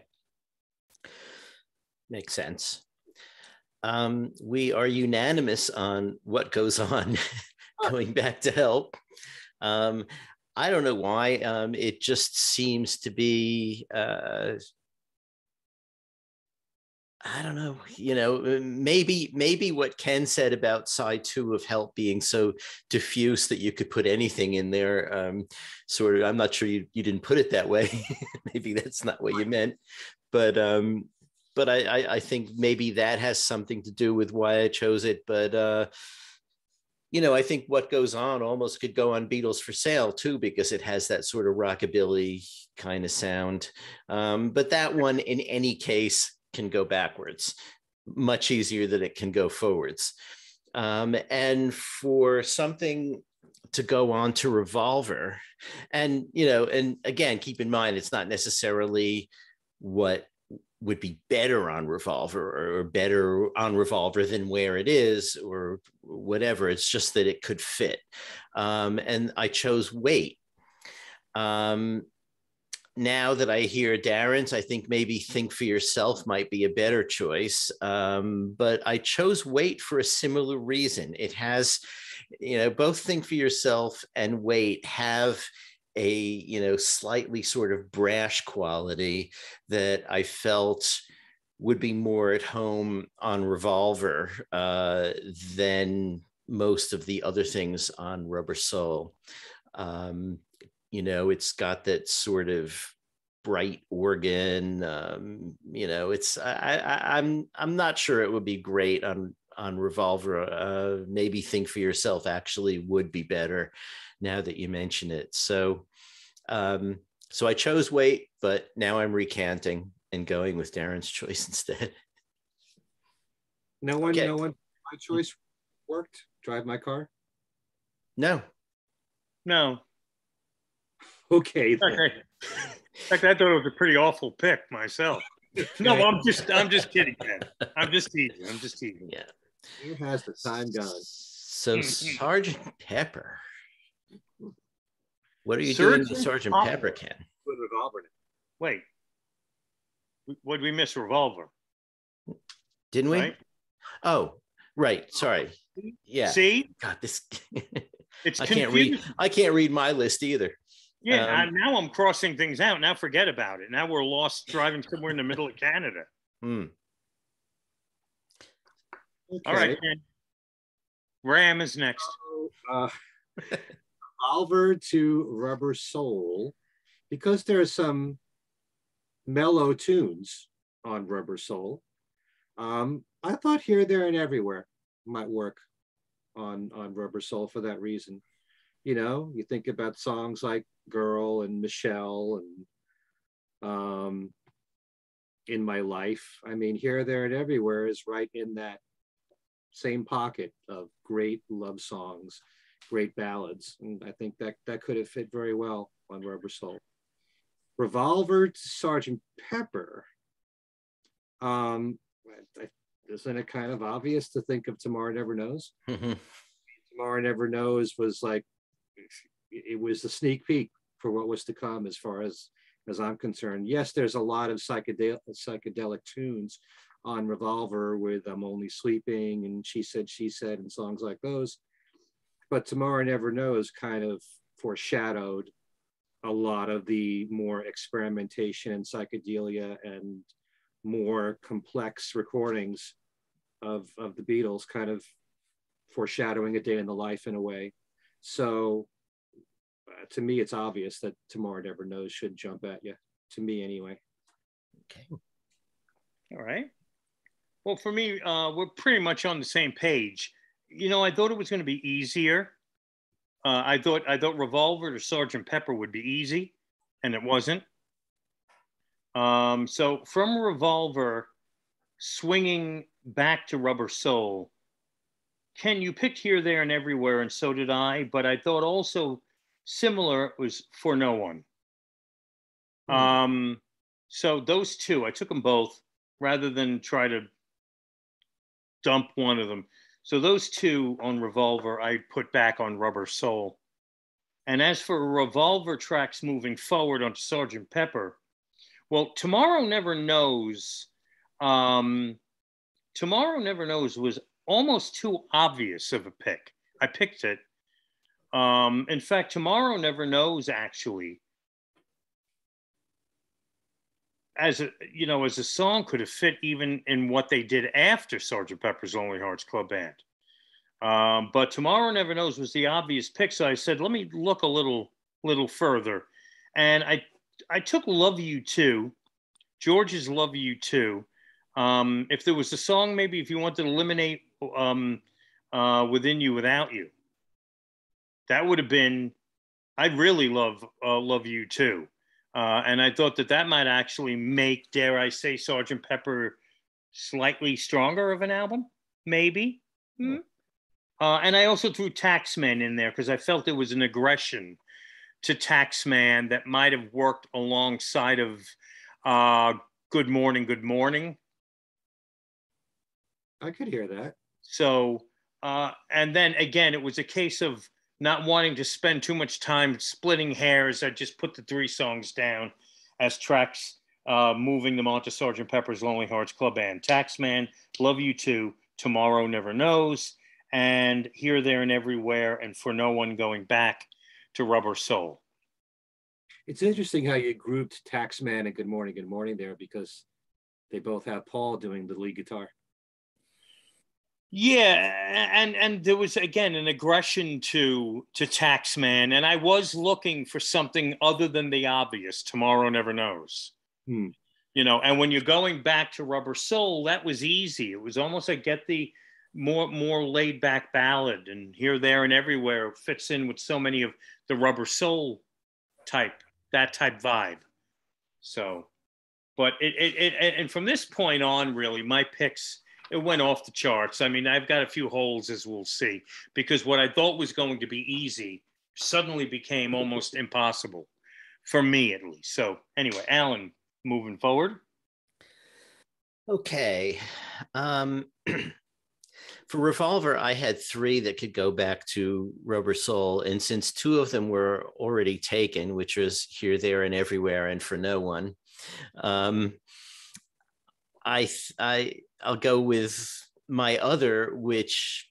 Makes sense. Um, we are unanimous on What Goes On going back to Help. Um, I don't know why. Um, it just seems to be, uh, I don't know, you know, maybe, maybe what Ken said about side two of Help being so diffuse that you could put anything in there, um, sort of, I'm not sure you, you didn't put it that way. Maybe that's not what you meant, but, um, but I, I, I think maybe that has something to do with why I chose it. But, uh, you know, I think What Goes On almost could go on Beatles for Sale too, because it has that sort of rockabilly kind of sound. Um, but that one in any case can go backwards much easier than it can go forwards. Um, and for something to go on to Revolver, and, you know, and again, keep in mind, it's not necessarily what would be better on Revolver or better on Revolver than where it is or whatever. It's just that it could fit. Um, and I chose Wait. Um, Now that I hear Darren's, I think maybe Think for Yourself might be a better choice. Um, but I chose Wait for a similar reason. It has, you know, both Think for Yourself and Wait have a, you know, slightly sort of brash quality that I felt would be more at home on Revolver uh, than most of the other things on Rubber Soul. Um, You know, it's got that sort of bright organ. Um, you know, it's I, I, I'm I'm not sure it would be great on on Revolver. Uh, maybe Think for Yourself actually would be better now that you mention it. So, um, so I chose Wait, but now I'm recanting and going with Darren's choice instead. No one, okay. no one. My choice worked. Drive My Car. No. No. Okay. Then. Okay. In fact, I thought it was a pretty awful pick myself. No, I'm just, I'm just kidding, man. I'm just teasing. I'm just teasing. Yeah. Where has the time gone? So Sergeant Pepper. What are you Surgeon doing with Sergeant Pepper, Pepper Ken? With revolver. Wait. What did we miss? Revolver. Didn't we? Right? Oh, right. Sorry. Yeah. See? God, this it's I confusing. can't read I can't read my list either. Yeah, um, I, now I'm crossing things out. Now forget about it. Now we're lost driving somewhere in the middle of Canada. Hmm. Okay. All right, Ken. Ram is next. Uh, revolver to Rubber Soul, because there are some mellow tunes on Rubber Soul. Um, I thought Here, There, and Everywhere might work on, on Rubber Soul for that reason. You know, you think about songs like Girl and Michelle and um, In My Life. I mean, Here, There, and Everywhere is right in that same pocket of great love songs, great ballads. And I think that that could have fit very well on Rubber Soul. Revolver to Sergeant Pepper. Um, I, isn't it kind of obvious to think of Tomorrow Never Knows? Mm-hmm. Tomorrow Never Knows was like, it was the sneak peek for what was to come as far as, as I'm concerned. Yes, there's a lot of psychedel- psychedelic tunes on Revolver with I'm Only Sleeping and She Said, She Said and songs like those. But Tomorrow Never Knows kind of foreshadowed a lot of the more experimentation and psychedelia and more complex recordings of, of the Beatles, kind of foreshadowing a day in the life in a way. So uh, to me, it's obvious that Tomorrow Never Knows should jump at you, to me anyway. Okay. All right. Well, for me, uh, we're pretty much on the same page. You know, I thought it was going to be easier. Uh, I thought I thought Revolver to Sergeant Pepper would be easy, and it wasn't. Um, so from Revolver, swinging back to Rubber Soul, Ken, you picked Here, There, and Everywhere, and so did I. But I thought also similar was For No One. Mm-hmm. Um, so those two, I took them both rather than try to dump one of them. So those two on Revolver, I put back on Rubber Soul. And as for Revolver tracks moving forward onto Sergeant Pepper, well, Tomorrow Never Knows. Um, Tomorrow Never Knows was almost too obvious of a pick. I picked it. Um, in fact, Tomorrow Never Knows actually, as a, you know, as a song could have fit even in what they did after Sergeant Pepper's Lonely Hearts Club Band. Um, but Tomorrow Never Knows was the obvious pick. So I said, let me look a little, little further. And I, I took Love You Too, George's Love You Too. Um, if there was a song, maybe if you wanted to eliminate um, uh, Within You, Without You, that would have been, I really love, uh, Love You Too. Uh, and I thought that that might actually make, dare I say, Sergeant Pepper slightly stronger of an album, maybe. Mm-hmm. uh, and I also threw Taxman in there because I felt it was an aggression to Taxman that might have worked alongside of uh, Good Morning, Good Morning. I could hear that. So, uh, and then again, it was a case of not wanting to spend too much time splitting hairs. I just put the three songs down as tracks, uh, moving them on to Sergeant Pepper's Lonely Hearts Club Band. Taxman, Love You Too, Tomorrow Never Knows, and Here, There, and Everywhere, and For No One going back to Rubber Soul. It's interesting how you grouped Taxman and Good Morning, Good Morning there, because they both have Paul doing the lead guitar. Yeah, and and there was again an aggression to to Taxman, and I was looking for something other than the obvious. Tomorrow Never Knows, hmm. you know. And when you're going back to Rubber Soul, that was easy. It was almost like get the more more laid back ballad, and Here, There, and Everywhere fits in with so many of the Rubber Soul type that type vibe. So, but it it, it and from this point on, really, my picks. It went off the charts. I mean, I've got a few holes, as we'll see, because what I thought was going to be easy suddenly became almost impossible, for me at least. So anyway, Alan, moving forward. Okay. Um, For Revolver, I had three that could go back to Rubber Soul. And since two of them were already taken, which was Here, There, and Everywhere, and For No One, um, I, I, I'll go with my other, which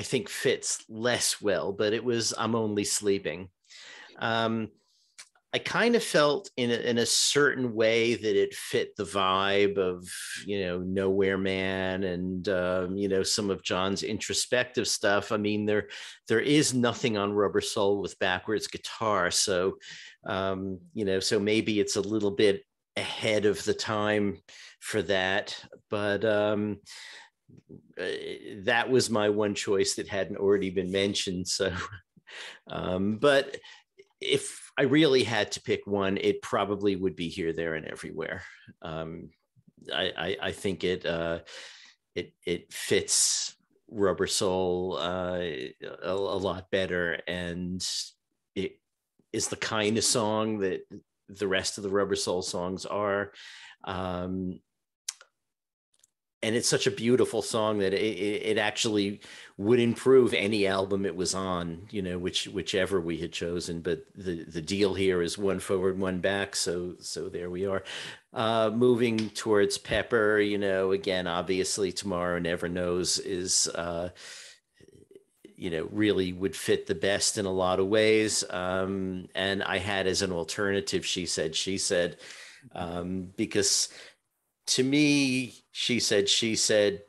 I think fits less well, but it was I'm Only Sleeping. Um, I kind of felt in a, in a certain way that it fit the vibe of, you know, Nowhere Man and, um, you know, some of John's introspective stuff. I mean, there, there is nothing on Rubber Soul with backwards guitar. So, um, you know, so maybe it's a little bit ahead of the time for that, but um, that was my one choice that hadn't already been mentioned. So, um, but if I really had to pick one, it probably would be Here, There, and Everywhere. Um, I, I, I think it, uh, it, it fits Rubber Soul uh, a, a lot better. And it is the kind of song that the rest of the Rubber Soul songs are. Um, and it's such a beautiful song that it, it actually would improve any album it was on, you know, which whichever we had chosen. But the, the deal here is one forward, one back. So so there we are. Uh, moving towards Pepper, you know, again, obviously Tomorrow Never Knows is, uh, you know, really would fit the best in a lot of ways. Um, and I had as an alternative, She Said, She Said, um, because to me, She Said, She Said,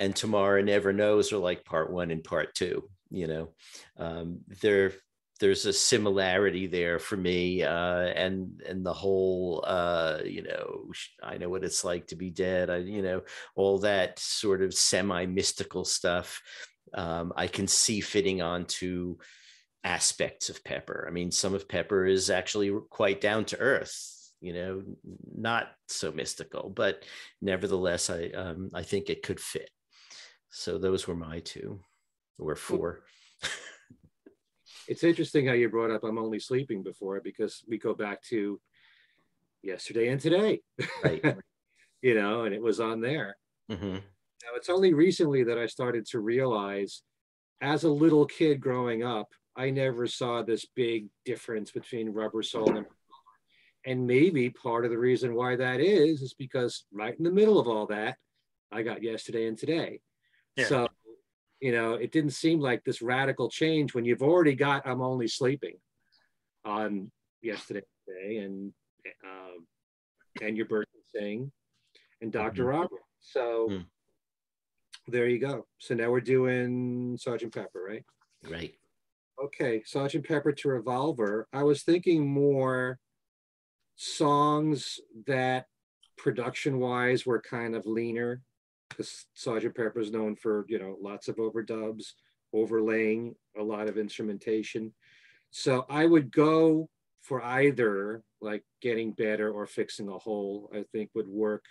and Tomorrow Never Knows are like part one and part two, you know. Um, there, there's a similarity there for me, uh, and and the whole, uh, you know, I know what it's like to be dead, I, you know, all that sort of semi-mystical stuff, um, I can see fitting onto aspects of Pepper. I mean, some of Pepper is actually quite down to earth, you know, not so mystical, but nevertheless, I um, I think it could fit. So those were my two or four. It's interesting how you brought up I'm Only Sleeping before, because we go back to yesterday and today, right? You know, and it was on there. Mm-hmm. Now, it's only recently that I started to realize, as a little kid growing up, I never saw this big difference between Rubber Soul and And maybe part of the reason why that is, is because right in the middle of all that, I got Yesterday and Today. Yeah. So, you know, it didn't seem like this radical change when you've already got I'm Only Sleeping on Yesterday and Today, and, uh, and Your Bird Can Sing and Doctor Mm-hmm. Robert. So mm. there you go. So now we're doing Sergeant Pepper, right? Right. Okay, Sergeant Pepper to Revolver. I was thinking more songs that production wise were kind of leaner, because Sergeant Pepper is known for, you know, lots of overdubs, overlaying a lot of instrumentation. So I would go for either like Getting Better or Fixing a Hole. I think would work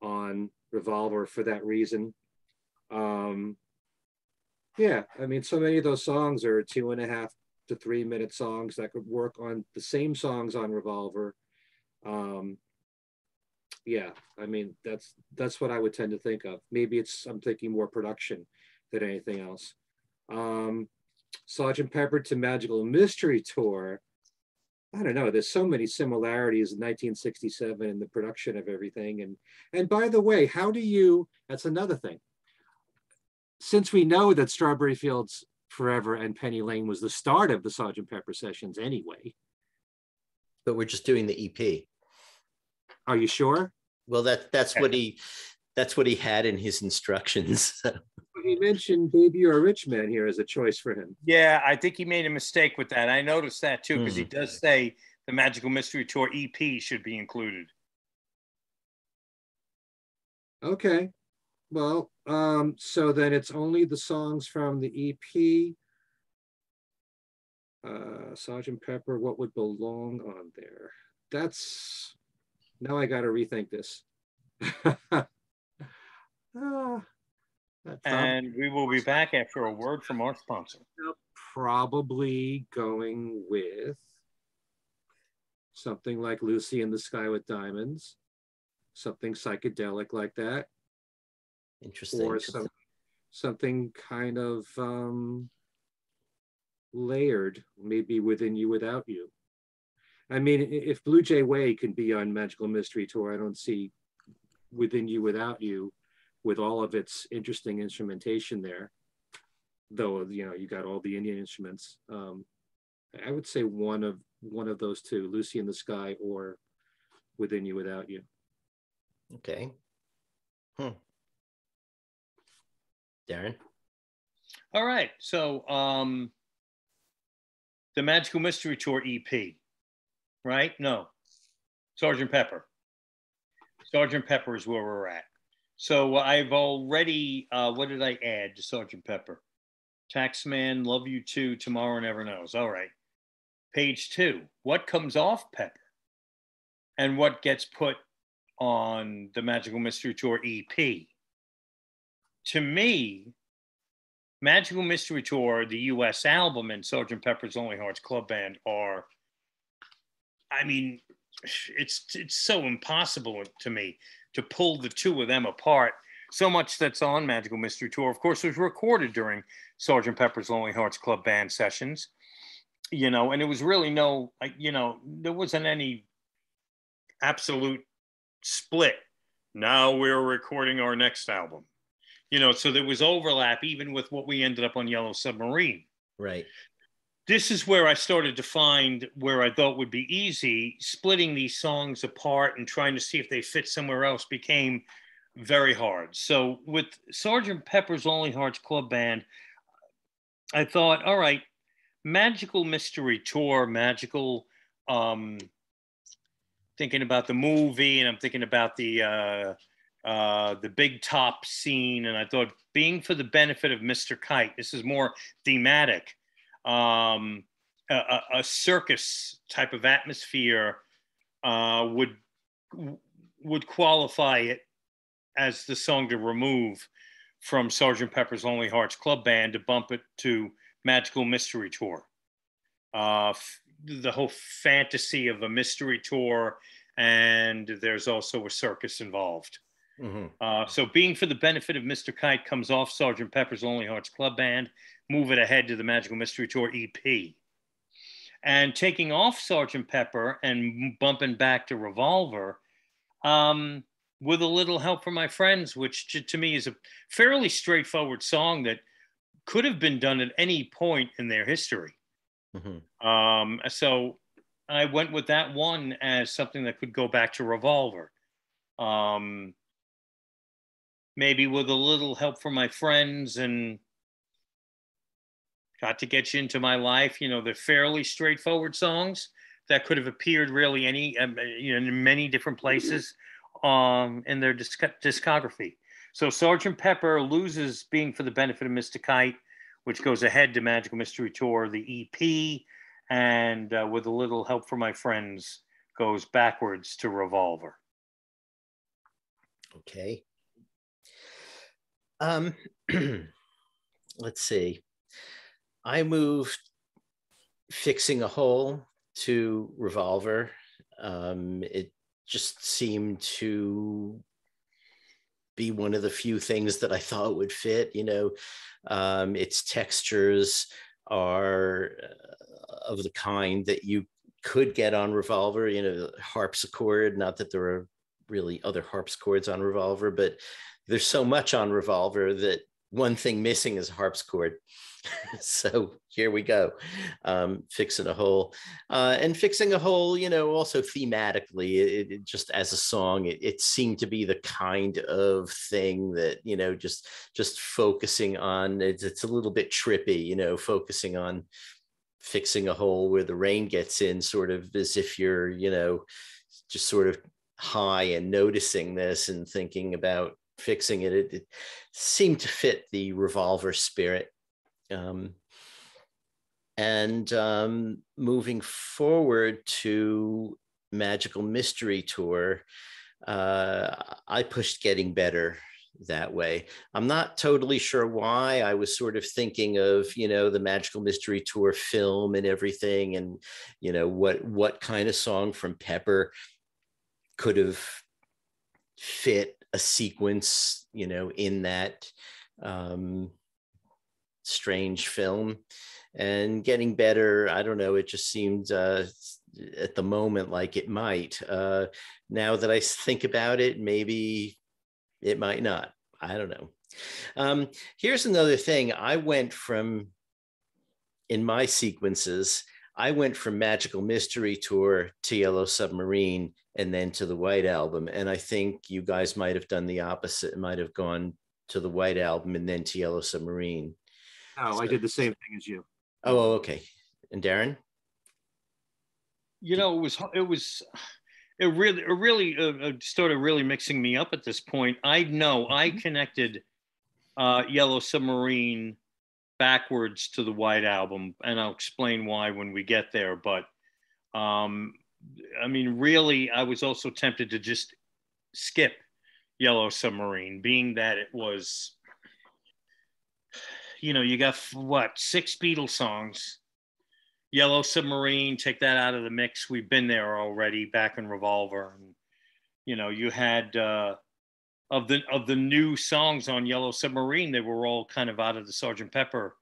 on Revolver for that reason. Um, yeah, I mean, so many of those songs are two and a half to three minute songs that could work on the same songs on Revolver. Um, yeah, I mean, that's that's what I would tend to think of. Maybe it's, I'm thinking more production than anything else. Um, Sergeant Pepper to Magical Mystery Tour. I don't know, there's so many similarities in nineteen sixty-seven and the production of everything. And, and by the way, how do you, that's another thing. Since we know that Strawberry Fields Forever and Penny Lane was the start of the Sergeant Pepper sessions anyway. But we're just doing the E P. Are you sure? Well, that that's what he that's what he had in his instructions. So. He mentioned Baby You're a Rich Man here as a choice for him. Yeah, I think he made a mistake with that. I noticed that too, because mm. he does say the Magical Mystery Tour E P should be included. Okay, well, um, so then it's only the songs from the E P. Uh, Sergeant Pepper, what would belong on there? That's, now I got to rethink this. uh, and we will be back after a word from our sponsor. Probably going with something like Lucy in the Sky with Diamonds, something psychedelic like that. Interesting. Or some, something kind of um, layered, maybe within you, without you. I mean, if Blue Jay Way can be on Magical Mystery Tour, I don't see Within You, Without You, with all of its interesting instrumentation there, though, you know, you got all the Indian instruments. Um, I would say one of one of those two, Lucy in the Sky or Within You, Without You. Okay. Hmm. Darren? All right. So um, the Magical Mystery Tour E P, right? No. Sergeant Pepper. Sergeant Pepper is where we're at. So I've already, uh, what did I add to Sergeant Pepper? Taxman, Love You Too, Tomorrow Never Knows. All right. Page two, what comes off Pepper and what gets put on the Magical Mystery Tour E P? To me, Magical Mystery Tour, the U S album, and Sergeant Pepper's Lonely Hearts Club Band are, I mean, it's it's so impossible to me to pull the two of them apart. So much that's on Magical Mystery Tour, of course, was recorded during Sergeant Pepper's Lonely Hearts Club Band sessions, you know, and it was really no, you know, there wasn't any absolute split. Now we're recording our next album, you know, so there was overlap even with what we ended up on Yellow Submarine. Right. This is where I started to find where I thought would be easy, splitting these songs apart and trying to see if they fit somewhere else became very hard. So with Sergeant Pepper's Lonely Hearts Club Band, I thought, all right, Magical Mystery Tour, magical, um, thinking about the movie, and I'm thinking about the uh, uh, the big top scene. And I thought, being for the benefit of Mister Kite, this is more thematic, um, a, a circus type of atmosphere uh, would would qualify it as the song to remove from Sergeant Pepper's Lonely Hearts Club Band to bump it to Magical Mystery Tour. Uh, f- the whole fantasy of a mystery tour, and there's also a circus involved. Mm-hmm. Uh, so being for the benefit of Mister Kite comes off Sergeant Pepper's Lonely Hearts Club Band, move it ahead to the Magical Mystery Tour E P. And taking off Sergeant Pepper and bumping back to Revolver, um, With a Little Help from My Friends, which to, to me is a fairly straightforward song that could have been done at any point in their history. Mm-hmm. Um, so I went with that one as something that could go back to Revolver. Um, maybe With a Little Help from My Friends and Got to Get You Into My Life. You know, they're fairly straightforward songs that could have appeared really any, um, you know, in many different places. Um, in their disc- discography. So Sergeant Pepper loses being for the benefit of Mister Kite, which goes ahead to Magical Mystery Tour, the E P, and uh, With a Little Help from My Friends goes backwards to Revolver. Okay. Um, let's see. I moved Fixing a Hole to Revolver. Um, it just seemed to be one of the few things that I thought would fit, you know. Um, its textures are of the kind that you could get on Revolver, you know, harpsichord, not that there are really other harpsichords on Revolver, but there's so much on Revolver that one thing missing is a harpsichord. So here we go, um, Fixing a Hole. Uh, and Fixing a Hole, you know, also thematically, it, it just as a song, it, it seemed to be the kind of thing that, you know, just just focusing on, it's, it's a little bit trippy, you know, focusing on fixing a hole where the rain gets in, sort of as if you're, you know, just sort of high and noticing this and thinking about fixing it. It, it seemed to fit the Revolver spirit. Um, and um, moving forward to Magical Mystery Tour, uh, I pushed Getting Better that way. I'm not totally sure why. I was sort of thinking of, you know, the Magical Mystery Tour film and everything, and, you know, what what kind of song from Pepper could have fit a sequence, you know, in that um, strange film and getting better. I don't know. It just seemed uh, at the moment like it might. Uh, now that I think about it, maybe it might not. I don't know. Um, here's another thing. I went from, in my sequences, I went from Magical Mystery Tour to Yellow Submarine and then to the White Album. And I think you guys might have done the opposite, might have gone to the White Album and then to Yellow Submarine. Oh, so. I did the same thing as you. Oh, okay. And Darren? You know, it was, it was, it really, it really uh, started really mixing me up at this point. I know I connected uh, Yellow Submarine backwards to the White Album, and I'll explain why when we get there. But um, I mean, really, I was also tempted to just skip Yellow Submarine, being that it was, you know, you got what, six Beatles songs. Yellow Submarine, take that out of the mix. We've been there already, back in Revolver. And, you know, you had uh, of the of the new songs on Yellow Submarine, they were all kind of out of the Sergeant Pepper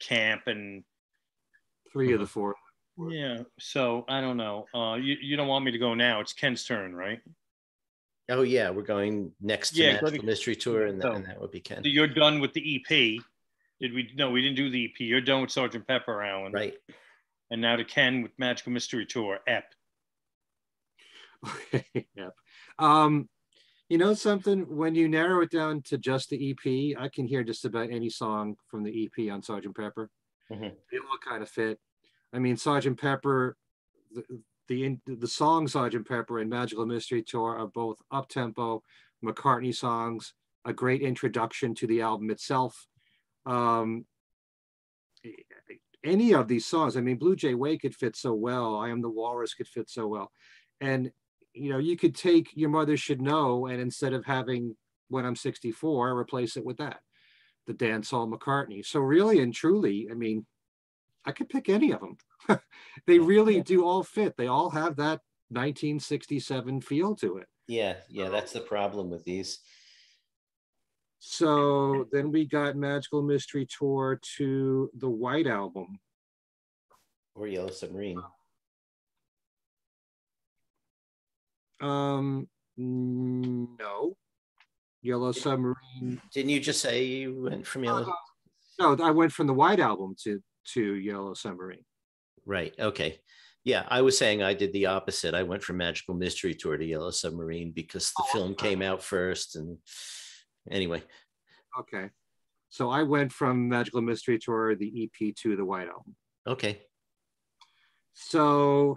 camp, and three of the four. Yeah, so I don't know. Uh, you you don't want me to go now? It's Ken's turn, right? Oh yeah, we're going next to yeah, Magical Mystery Tour, and, so, that, and that would be Ken. So you're done with the E P? Did we? No, we didn't do the E P. You're done with Sergeant Pepper, Alan. Right. And now to Ken with Magical Mystery Tour, E P. Okay, E P. Um, you know something? When you narrow it down to just the E P, I can hear just about any song from the E P on Sergeant Pepper. Mm-hmm. They all kind of fit. I mean, Sergeant Pepper, the, the, the song Sergeant Pepper and Magical Mystery Tour are both up-tempo McCartney songs, a great introduction to the album itself. Um, Any of these songs, I mean, Blue Jay Way could fit so well. I Am the Walrus could fit so well. And, you know, you could take Your Mother Should Know and instead of having When I'm sixty-four, replace it with that, the dancehall McCartney. So really and truly, I mean, I could pick any of them. They really do all fit. They all have that nineteen sixty-seven feel to it. Yeah, yeah, that's the problem with these. So then we got Magical Mystery Tour to the White Album. Or Yellow Submarine. Um, no. Yellow Did, Submarine. Didn't you just say you went from Yellow? Uh, no, I went from the White Album to, to Yellow Submarine. Right, okay. Yeah, I was saying I did the opposite. I went from Magical Mystery Tour to Yellow Submarine because the oh, film okay. came out first and... Anyway. Okay. So I went from Magical Mystery Tour, the E P, to the White Album. Okay. So,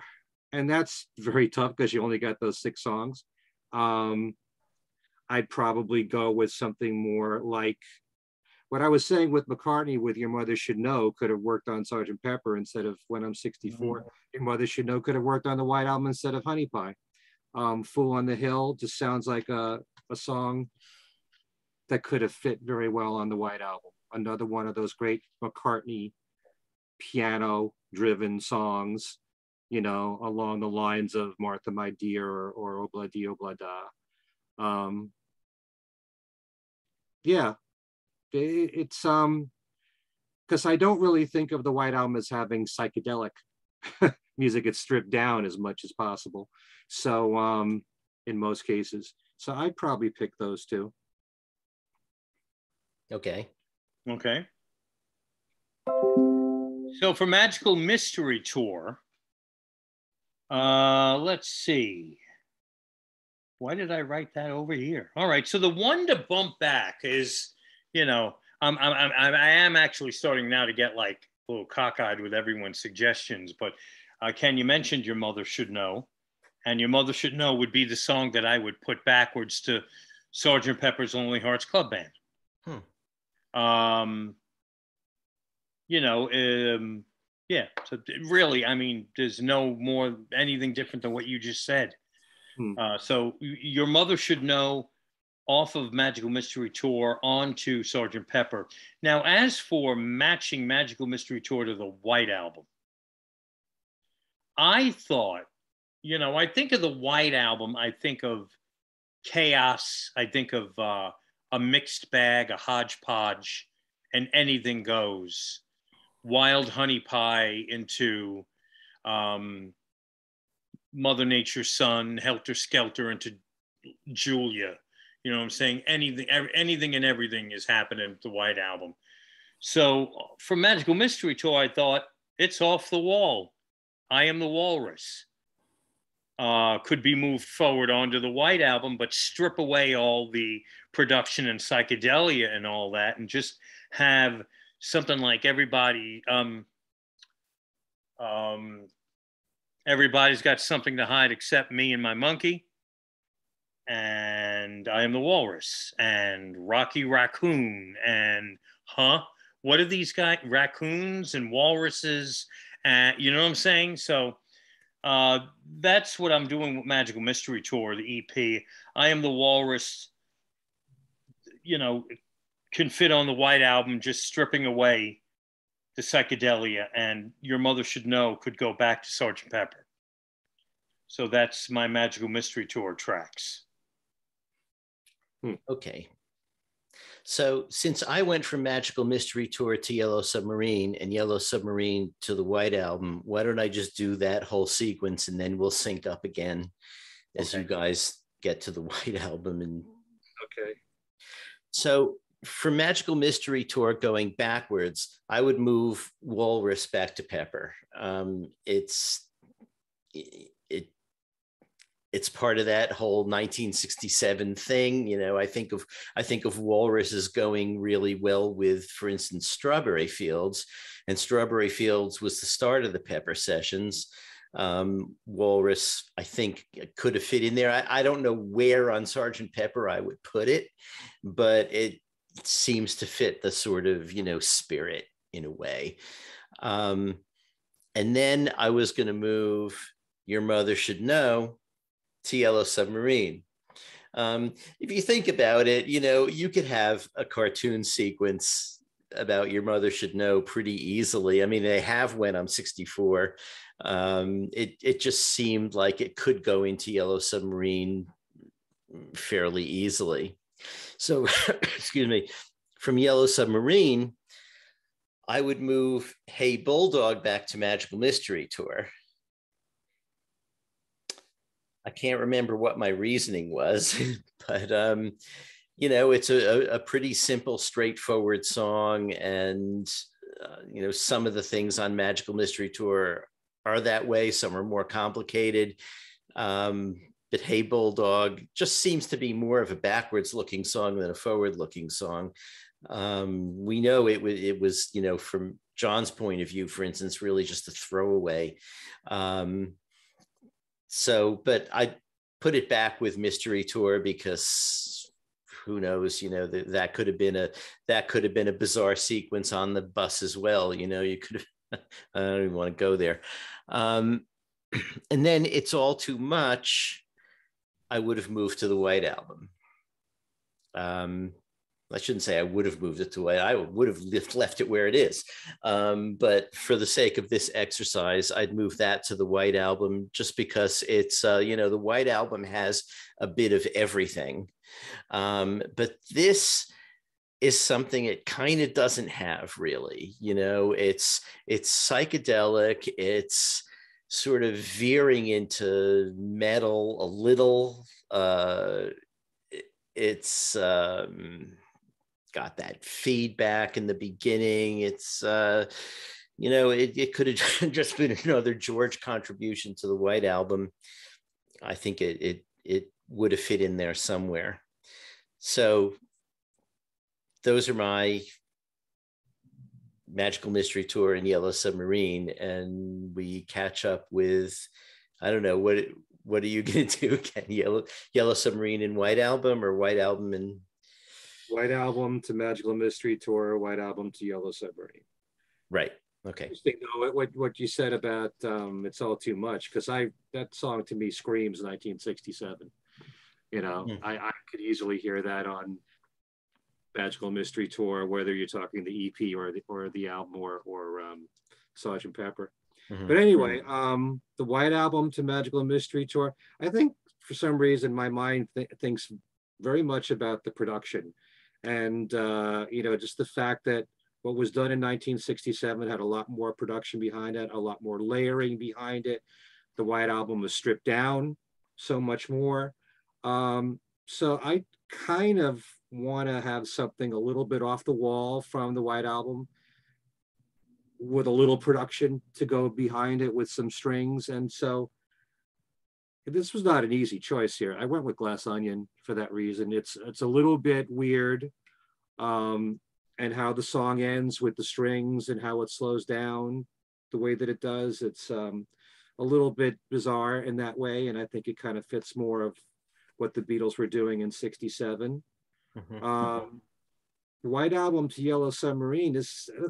and that's very tough because you only got those six songs. Um, I'd probably go with something more like what I was saying with McCartney with Your Mother Should Know could have worked on Sergeant Pepper instead of When I'm sixty-four. Mm-hmm. Your Mother Should Know could have worked on the White Album instead of Honey Pie. Um, Fool on the Hill just sounds like a, a song that could have fit very well on the White Album. Another one of those great McCartney piano-driven songs, you know, along the lines of Martha, My Dear, or, or Obla Di Obla Da. Um, yeah, it, it's, um, because I don't really think of the White Album as having psychedelic music. It's stripped down as much as possible. So um, in most cases. So I'd probably pick those two. Okay. Okay. So for Magical Mystery Tour, uh, let's see. Why did I write that over here? All right. So the one to bump back is, you know, I'm, I'm, I'm, I am actually starting now to get like a little cockeyed with everyone's suggestions. But uh, Ken, you mentioned Your Mother Should Know, and Your Mother Should Know would be the song that I would put backwards to Sergeant Pepper's Lonely Hearts Club Band. Hmm. Um, you know, um, yeah, so really, I mean, there's no more anything different than what you just said. Hmm. Uh, so Your Mother Should Know off of Magical Mystery Tour onto Sergeant Pepper. Now, as for matching Magical Mystery Tour to the White Album, I thought, you know, I think of the White Album, I think of chaos, I think of uh, a mixed bag, a hodgepodge, and anything goes. Wild honey pie into um, Mother Nature's Son, Helter Skelter into Julia. You know what I'm saying? Anything, anything and everything is happening with the White Album. So for Magical Mystery Tour, I thought, it's off the wall. I Am the Walrus. Uh, could be moved forward onto the White Album, but strip away all the production and psychedelia and all that, and just have something like everybody, um, um, Everybody's Got Something to Hide Except Me and My Monkey, and I Am the Walrus, and Rocky Raccoon, and huh? What are these guys? Raccoons and walruses, and you know what I'm saying? So uh, that's what I'm doing with Magical Mystery Tour, the E P. I Am the Walrus, you know, can fit on the White Album, just stripping away the psychedelia, and Your Mother Should Know could go back to Sergeant Pepper. So that's my Magical Mystery Tour tracks. Hmm. Okay. So since I went from Magical Mystery Tour to Yellow Submarine and Yellow Submarine to the White Album, why don't I just do that whole sequence and then we'll sync up again as okay. you guys get to the White Album. And okay. So for Magical Mystery Tour going backwards, I would move Walrus back to Pepper. Um, it's, it, it's part of that whole nineteen sixty-seven thing. You know, I think of, I think of Walrus as going really well with, for instance, Strawberry Fields, and Strawberry Fields was the start of the Pepper sessions. Um, Walrus, I think, could have fit in there. I, I don't know where on Sergeant Pepper I would put it, but it seems to fit the sort of, you know, spirit in a way. Um, and then I was going to move Your Mother Should Know to Yellow Submarine. Um, if you think about it, you know, you could have a cartoon sequence about Your Mother Should Know pretty easily. I mean, they have When I'm sixty-four. Um, it, it just seemed like it could go into Yellow Submarine fairly easily. So, excuse me, from Yellow Submarine, I would move Hey Bulldog back to Magical Mystery Tour. I can't remember what my reasoning was, but, um, you know, it's a, a pretty simple, straightforward song. And, uh, you know, some of the things on Magical Mystery Tour are that way. Some are more complicated. Um, but Hey Bulldog just seems to be more of a backwards looking song than a forward looking song. Um, we know it, it was, you know, from John's point of view, for instance, really just a throwaway. Um, So, but I put it back with Mystery Tour because who knows, you know, that, that could have been a, that could have been a bizarre sequence on the bus as well. You know, you could have, I don't even want to go there. Um, and then It's All Too Much, I would have moved to the White Album. Um, I shouldn't say I would have moved it to White. I would have left it where it is. Um, but for the sake of this exercise, I'd move that to the White Album just because it's, uh, you know, the White Album has a bit of everything. Um, but this is something it kind of doesn't have really, you know, it's, it's psychedelic. It's sort of veering into metal a little. Uh, it's, um, got that feedback in the beginning. It's, uh, you know, it, it could have just been another George contribution to the White Album. I think it, it, it would have fit in there somewhere. So those are my Magical Mystery Tour and Yellow Submarine. And we catch up with, I don't know, what, it, what are you going to do again? Yellow, Yellow Submarine and White Album, or White Album and... White Album to Magical Mystery Tour, White Album to Yellow Submarine. Right. Okay. Interesting, though, what, what you said about um, It's All Too Much, because I that song to me screams nineteen sixty-seven. You know, mm. I, I could easily hear that on Magical Mystery Tour, whether you're talking the E P or the, or the album or, or um, Sergeant Pepper. Mm-hmm. But anyway, um, the White Album to Magical Mystery Tour, I think for some reason my mind th thinks very much about the production. And, uh, you know, just the fact that what was done in nineteen sixty-seven had a lot more production behind it, a lot more layering behind it. The White Album was stripped down so much more. Um, so I kind of want to have something a little bit off the wall from the White Album with a little production to go behind it with some strings. And so this was not an easy choice here. I went with Glass Onion for that reason. It's it's a little bit weird, um, and how the song ends with the strings and how it slows down the way that it does. It's um, a little bit bizarre in that way. And I think it kind of fits more of what the Beatles were doing in sixty-seven. Mm-hmm. um, White Album to Yellow Submarine is, uh,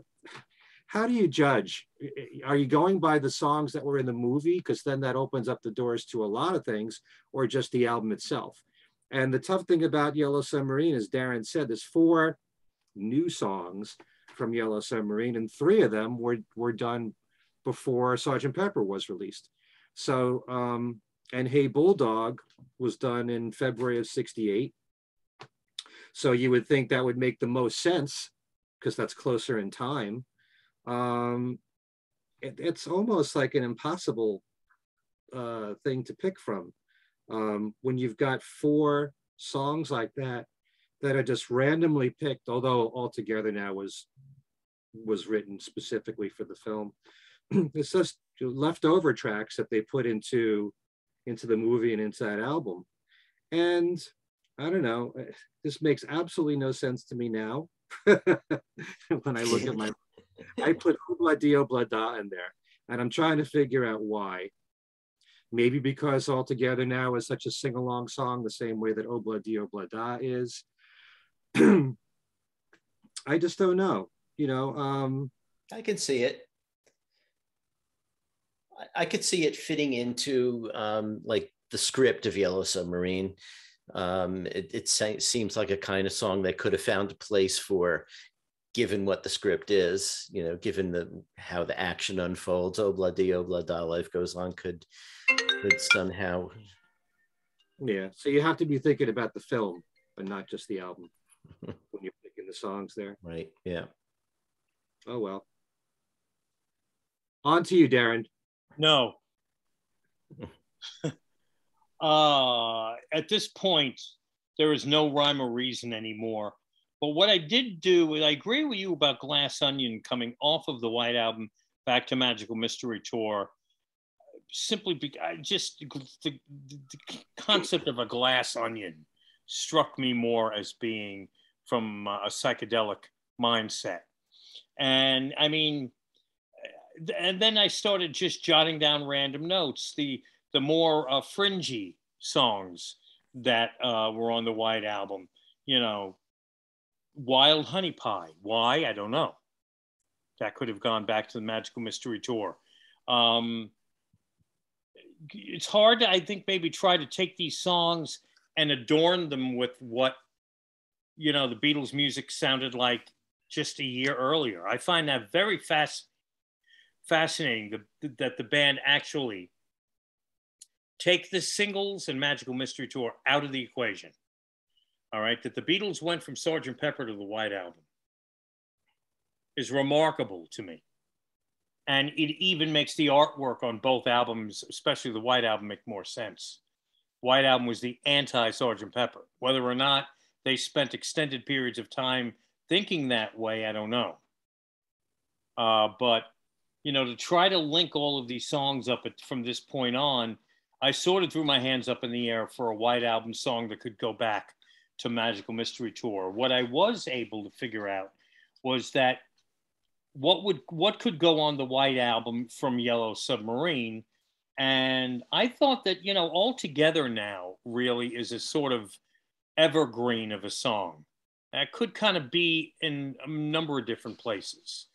how do you judge? Are you going by the songs that were in the movie? Because then that opens up the doors to a lot of things, or just the album itself. And the tough thing about Yellow Submarine, as Darren said, there's four new songs from Yellow Submarine, and three of them were, were done before Sergeant Pepper was released. So, um, and Hey Bulldog was done in February of sixty-eight. So you would think that would make the most sense because that's closer in time. Um, it, it's almost like an impossible uh, thing to pick from um, when you've got four songs like that that are just randomly picked, although All Together Now was was written specifically for the film. It's just leftover tracks that they put into into the movie and into that album. And I don't know, this makes absolutely no sense to me now when I look at my... I put Hubla Dio Blah Da in there, and I'm trying to figure out why. Maybe because All Together Now is such a sing-along song, the same way that Hubla Dio Blah Da is. I just don't know, you know. Um, I can see it. I, I could see it fitting into um, like the script of Yellow Submarine. Um, it, it seems like a kind of song that could have found a place for, given what the script is, you know, given the how the action unfolds. Obla di obla da, life goes on, could could somehow. Yeah, so you have to be thinking about the film, but not just the album when you're picking the songs there. Right. Yeah. Oh well. On to you, Darren. No. uh, at this point, there is no rhyme or reason anymore. But what I did do is I agree with you about Glass Onion coming off of the White Album back to Magical Mystery Tour. Simply be, I just the, the concept of a glass onion struck me more as being from a psychedelic mindset. And I mean, and then I started just jotting down random notes, the, the more uh, fringy songs that uh, were on the White Album, you know, Wild Honey Pie. Why? I don't know. That could have gone back to the Magical Mystery Tour. Um, it's hard to, I think, maybe try to take these songs and adorn them with what, you know, the Beatles music sounded like just a year earlier. I find that very fast, fascinating that, that the band actually take the singles and Magical Mystery Tour out of the equation. All right, that the Beatles went from Sergeant Pepper to the White Album is remarkable to me. And it even makes the artwork on both albums, especially the White Album, make more sense. White Album was the anti-Sergeant Pepper. Whether or not they spent extended periods of time thinking that way, I don't know. Uh, but, you know, to try to link all of these songs up at, from this point on, I sort of threw my hands up in the air for a White Album song that could go back to Magical Mystery Tour. What I was able to figure out was that what would what could go on the White Album from Yellow Submarine, and I thought that, you know, All Together Now really is a sort of evergreen of a song that could kind of be in a number of different places.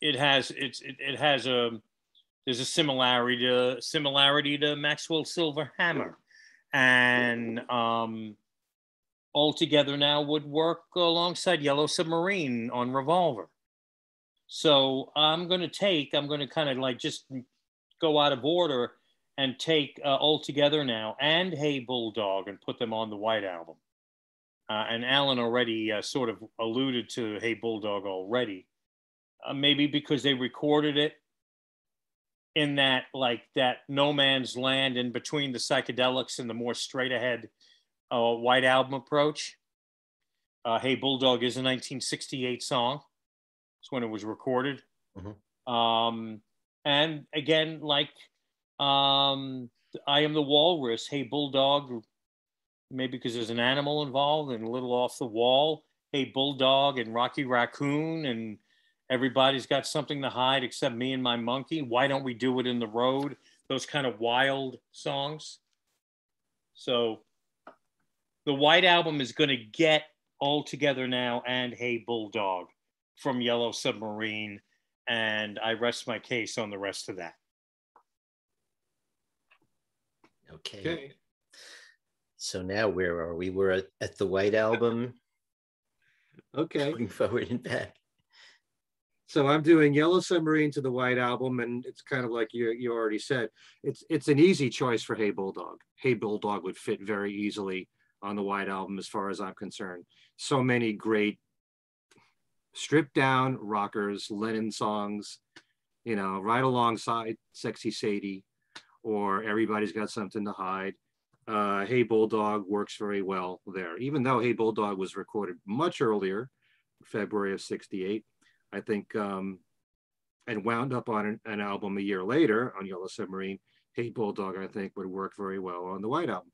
It has it's it, it has a there's a similarity to similarity to Maxwell Silver Hammer, and um. All Together Now would work alongside Yellow Submarine on Revolver. So I'm going to take, I'm going to kind of like just go out of order and take uh, All Together Now and Hey Bulldog and put them on the White Album. Uh, and Allan already uh, sort of alluded to Hey Bulldog already, uh, maybe because they recorded it in that, like, that no man's land in between the psychedelics and the more straight ahead uh, White Album approach. Uh, Hey Bulldog is a nineteen sixty-eight song. That's when it was recorded. Mm-hmm. Um, and again, like um, I Am the Walrus, Hey Bulldog, maybe because there's an animal involved and a little off the wall. Hey Bulldog and Rocky Raccoon and Everybody's Got Something to Hide Except Me and My Monkey. Why Don't We Do It in the Road? Those kind of wild songs. So the White Album is going to get All Together Now and Hey Bulldog from Yellow Submarine. And I rest my case on the rest of that. Okay. okay. So now where are we? We're at, at the White Album. Okay. Going forward and back. So I'm doing Yellow Submarine to the White Album, and it's kind of like you, you already said, it's it's an easy choice for Hey Bulldog. Hey Bulldog would fit very easily on the White Album as far as I'm concerned. So many great stripped down rockers, Lennon songs, you know, right alongside Sexy Sadie or Everybody's Got Something to Hide. Uh, Hey Bulldog works very well there. Even though Hey Bulldog was recorded much earlier, February of sixty-eight, I think, um, and wound up on an, an album a year later on Yellow Submarine, Hey Bulldog, I think, would work very well on the White Album.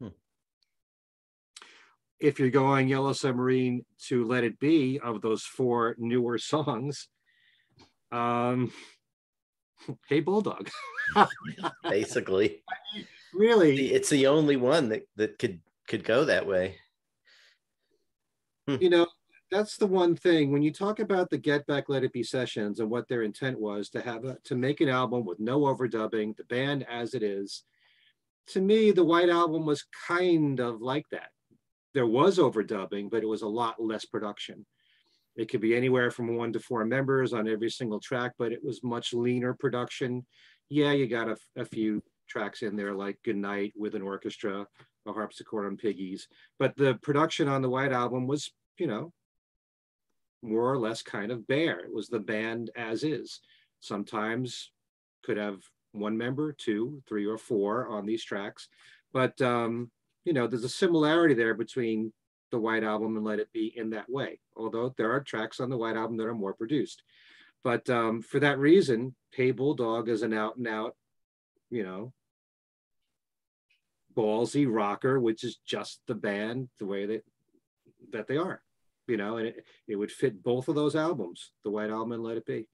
Hmm. If you're going Yellow Submarine to Let It Be, of those four newer songs, um, Hey Bulldog. Basically. Really, it's the only one that that could could go that way. You know, that's the one thing when you talk about the Get Back Let It Be sessions and what their intent was to have a, to make an album with no overdubbing, the band as it is. To me, the White Album was kind of like that. There was overdubbing, but it was a lot less production. It could be anywhere from one to four members on every single track, but it was much leaner production. Yeah, you got a, a few tracks in there like Goodnight with an orchestra, a harpsichord on piggies. But the production on the White Album was, you know, more or less kind of bare. It was the band as is. Sometimes could have one member, two, three, or four on these tracks. But, um, you know, there's a similarity there between the White Album and Let It Be in that way. Although there are tracks on the White Album that are more produced. But um, for that reason, Hey Bulldog is an out and out, you know, ballsy rocker, which is just the band the way that that they are, you know, and it, it would fit both of those albums, the White Album and Let It Be.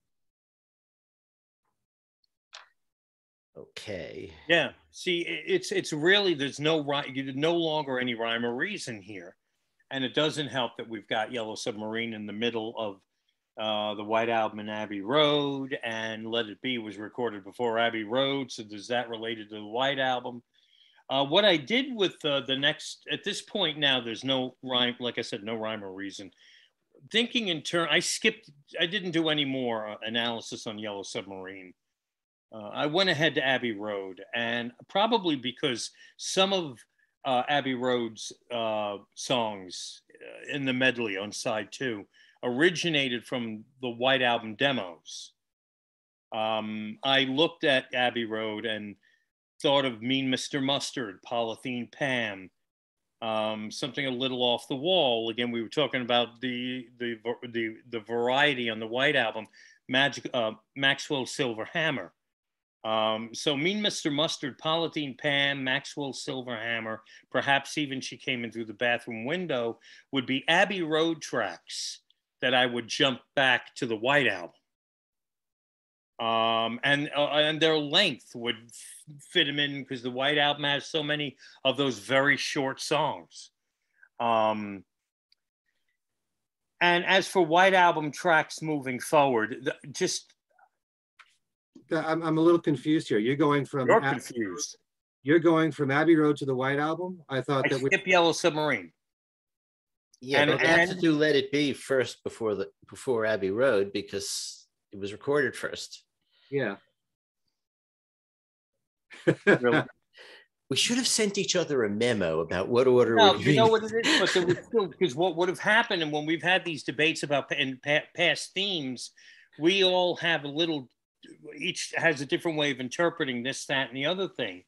Okay. Yeah. See, it's it's really, there's no rhyme, no longer any rhyme or reason here, and it doesn't help that we've got Yellow Submarine in the middle of Uh, the White Album and Abbey Road, and Let It Be was recorded before Abbey Road, so is that related to the White Album? Uh, what I did with uh, the next, at this point now, there's no rhyme, like I said, no rhyme or reason. Thinking in turn, I skipped, I didn't do any more analysis on Yellow Submarine. Uh, I went ahead to Abbey Road, and probably because some of uh, Abbey Road's uh, songs in the medley on side two originated from the White Album demos. Um, I looked at Abbey Road and thought of Mean Mister Mustard, Polythene Pam, um, something a little off the wall. Again, we were talking about the the the, the variety on the White Album, Magic, uh, Maxwell Silver Hammer. Um, so Mean Mister Mustard, Polythene Pam, Maxwell Silverhammer, perhaps even She Came In Through the Bathroom Window would be Abbey Road tracks that I would jump back to the White Album. Um, and, uh, and their length would f fit them in because the White Album has so many of those very short songs. Um, and as for White Album tracks moving forward, the, just... I'm, I'm a little confused here. You're going from... You're Abbey confused. Road, you're going from Abbey Road to the White Album? I thought I that we... skip Yellow Submarine. Yeah, and, but we have to do Let It Be first before the before Abbey Road because it was recorded first. Yeah. we should have sent each other a memo about what order. No, you read. Know what it is, but there was still, because what would have happened, and when we've had these debates about and past themes, we all have a little, each has a different way of interpreting this, that, and the other thing.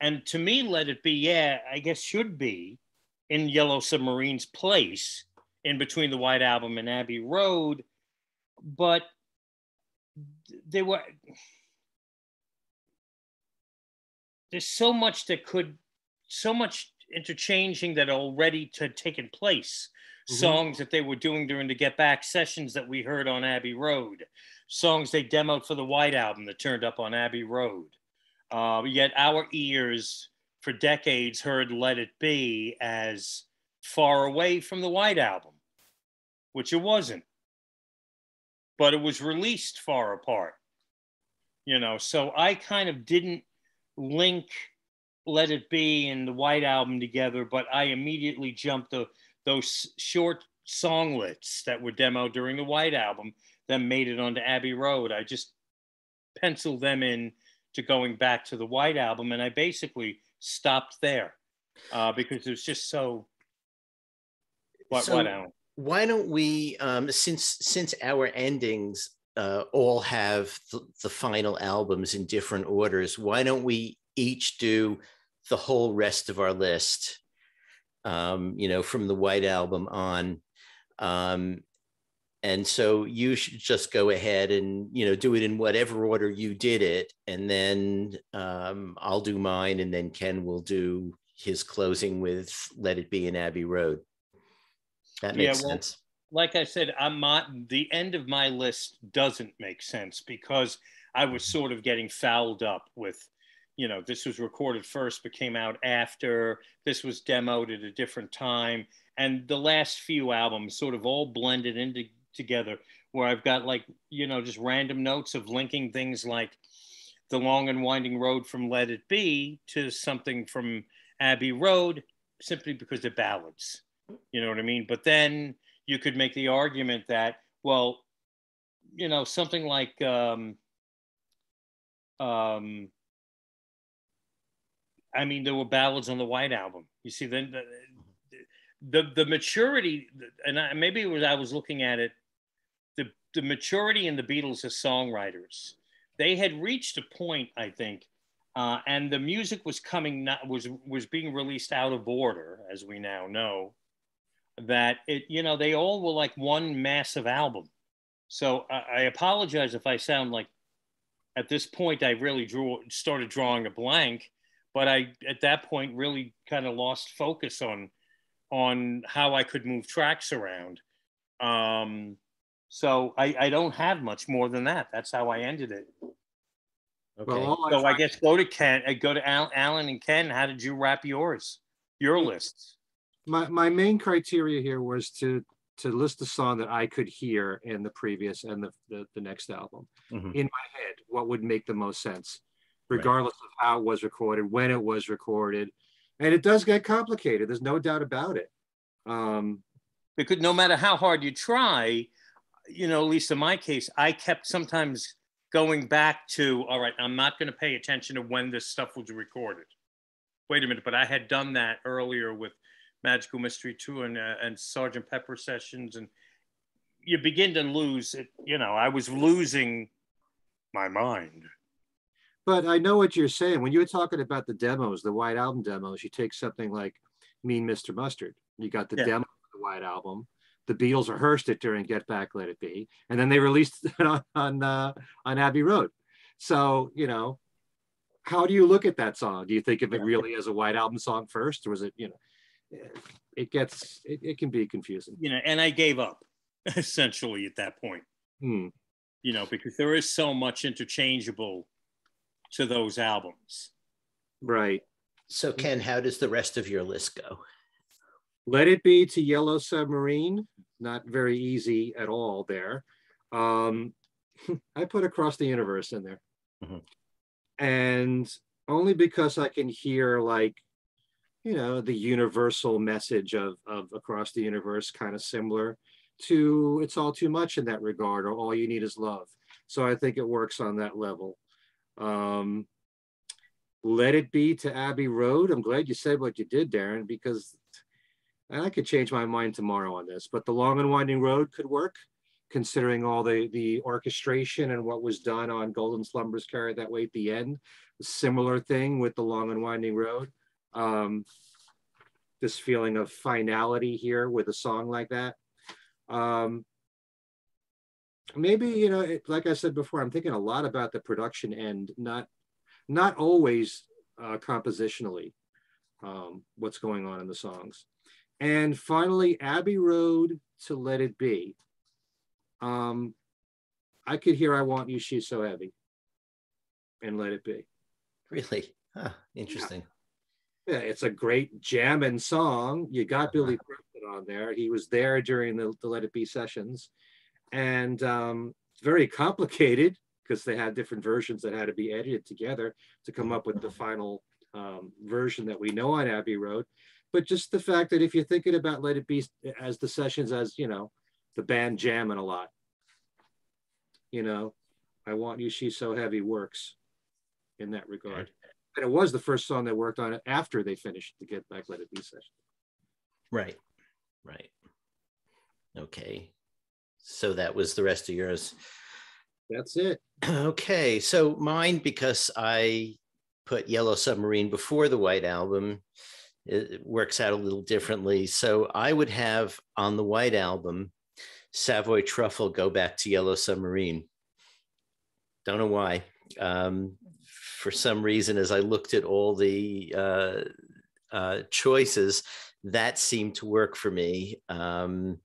And to me, Let It Be, yeah, I guess should be in Yellow Submarine's place in between the White Album and Abbey Road, but they were. There's so much that could, so much interchanging that already had taken place. Mm-hmm. Songs that they were doing during the Get Back sessions that we heard on Abbey Road. Songs they demoed for the White Album that turned up on Abbey Road. Uh, yet our ears for decades heard Let It Be as far away from the White Album, which it wasn't. But it was released far apart. You know, so I kind of didn't link Let It Be and the White Album together, but I immediately jumped the, those short songlets that were demoed during the White Album that made it onto Abbey Road. I just penciled them in to going back to the White Album, and I basically stopped there uh, because it was just so... What, so what album? Why don't we, um, since, since our endings... Uh, all have th the final albums in different orders. Why don't we each do the whole rest of our list, um, you know, from the White Album on. Um, and so you should just go ahead and, you know, do it in whatever order you did it. And then um, I'll do mine, and then Ken will do his closing with Let It Be in Abbey Road. That makes yeah, well sense. Like I said, I'm not, the end of my list doesn't make sense because I was sort of getting fouled up with, you know, this was recorded first but came out after, this was demoed at a different time, and the last few albums sort of all blended into together where I've got like, you know, just random notes of linking things like The Long and Winding Road from Let It Be to something from Abbey Road simply because they're ballads, you know what I mean? But then... you could make the argument that, well, you know, something like um, um, I mean, there were ballads on the White Album. You see, then the, the the maturity, and I, maybe it was I was looking at it, the the maturity in the Beatles as songwriters. They had reached a point, I think, uh, and the music was coming not, was was being released out of order, as we now know. That it, you know, they all were like one massive album. So I, I apologize if I sound like at this point I really drew started drawing a blank, but I at that point really kind of lost focus on on how I could move tracks around. Um, so I, I don't have much more than that. That's how I ended it. Okay. Well, so I, I guess go to Ken. Go to Al, Alan and Ken. How did you wrap yours? Your lists. My, my main criteria here was to, to list a song that I could hear in the previous and the, the, the next album. Mm-hmm. In my head, what would make the most sense, regardless right. of how it was recorded, when it was recorded. And it does get complicated. There's no doubt about it. Um, because no matter how hard you try, you know, at least in my case, I kept sometimes going back to, all right, I'm not going to pay attention to when this stuff was recorded. Wait a minute, but I had done that earlier with Magical Mystery Tour and, uh, and Sergeant Pepper sessions, and you begin to lose it. You know, I was losing my mind. But I know what you're saying. When you were talking about the demos, the White Album demos, you take something like Mean Mister Mustard. You got the yeah. demo of the White Album. The Beatles rehearsed it during Get Back, Let It Be, and then they released it on on, uh, on Abbey Road. So, you know, how do you look at that song? Do you think of it really as a White Album song first, or was it, you know, it gets it, it can be confusing, you know, and I gave up essentially at that point. Hmm. You know, because there is so much interchangeable to those albums, right? So Ken, how does the rest of your list go? Let It Be to Yellow Submarine, not very easy at all there. um I put Across the Universe in there. Mm-hmm. And only because I can hear, like, you know, the universal message of, of Across the Universe, kind of similar to It's All Too Much in that regard, or All You Need Is Love. So I think it works on that level. Um, Let It Be to Abbey Road. I'm glad you said what you did, Darren, because, and I could change my mind tomorrow on this, but The Long and Winding Road could work, considering all the, the orchestration and what was done on Golden Slumbers Carry That Way at the end. A similar thing with The Long and Winding Road. Um, this feeling of finality here with a song like that. Um, maybe, you know, it, like I said before, I'm thinking a lot about the production end, not, not always uh, compositionally, um, what's going on in the songs. And finally, Abbey Road to Let It Be. Um, I could hear I Want You, She's So Heavy, and Let It Be. Really? Huh, interesting. Yeah. Yeah, it's a great jamming song. You got uh-huh. Billy Preston on there. He was there during the, the Let It Be sessions. And um, it's very complicated because they had different versions that had to be edited together to come up with the final um, version that we know on Abbey Road. But just the fact that if you're thinking about Let It Be as the sessions, as, you know, the band jamming a lot, you know, I Want You, She's So Heavy works in that regard. And it was the first song they worked on after they finished the Get Back Let It Be session. Right, right. Okay, so that was the rest of yours. That's it. Okay, so mine, because I put Yellow Submarine before the White Album, it works out a little differently. So I would have on the White Album, Savoy Truffle, Go Back to Yellow Submarine. Don't know why. Um, for some reason, as I looked at all the uh, uh, choices, that seemed to work for me. Um,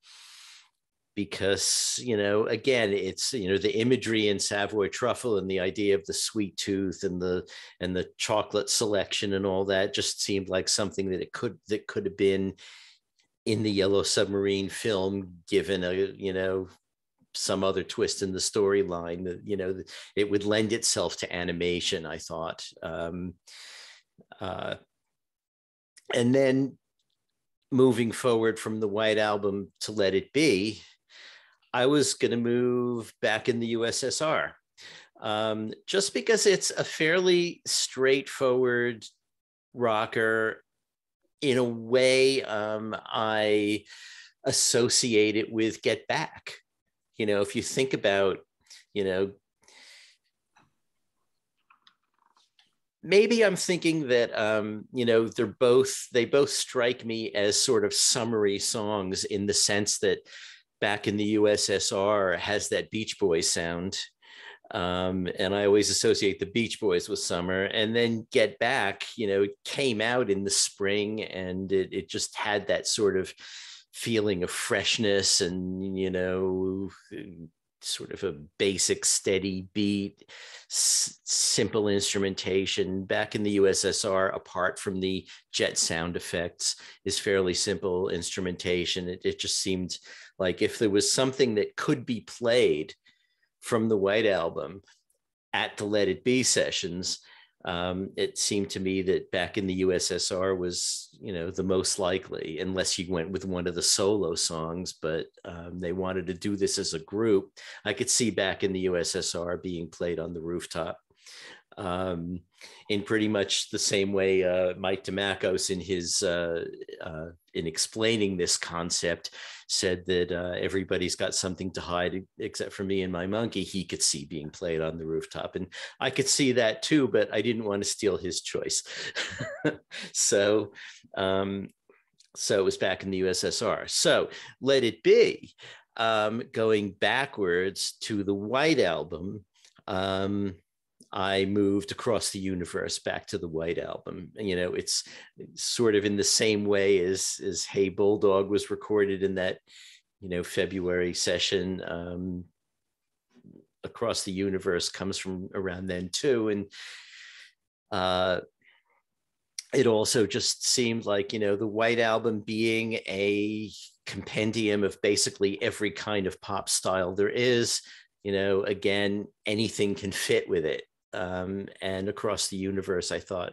because, you know, again, it's, you know, the imagery in Savoy Truffle and the idea of the sweet tooth and the, and the chocolate selection and all that just seemed like something that it could, that could have been in the Yellow Submarine film, given a, you know, some other twist in the storyline. You know, it would lend itself to animation, I thought. Um, uh, and then moving forward from the White Album to Let It Be, I was going to move Back in the U S S R, um, just because it's a fairly straightforward rocker. In a way, um, I associate it with Get Back. You know, if you think about, you know, maybe I'm thinking that, um, you know, they're both, they both strike me as sort of summary songs in the sense that Back in the U S S R has that Beach Boys sound. Um, and I always associate the Beach Boys with summer, and then Get Back, you know, it came out in the spring, and it, it just had that sort of feeling of freshness and, you know, sort of a basic steady beat, s- simple instrumentation. Back in the U S S R, apart from the jet sound effects, is fairly simple instrumentation. It, it just seemed like if there was something that could be played from the White Album at the Let It Be sessions, um, it seemed to me that Back in the U S S R was, you know, the most likely, unless you went with one of the solo songs, but um, they wanted to do this as a group. I could see Back in the U S S R being played on the rooftop um, in pretty much the same way uh, Mike DeMakos in his, uh, uh, in explaining this concept, said that uh, everybody's got something to hide except for me and my monkey. He could see being played on the rooftop, and I could see that too, but I didn't want to steal his choice. so um, so it was Back in the U S S R. So Let It Be, um, going backwards to the White Album, um, I moved Across the Universe back to the White Album. And, you know, it's sort of in the same way as, as Hey Bulldog was recorded in that, you know, February session. Um, Across the Universe comes from around then too. And uh, it also just seemed like, you know, the White Album being a compendium of basically every kind of pop style there is, you know, again, anything can fit with it. Um, and Across the Universe, I thought,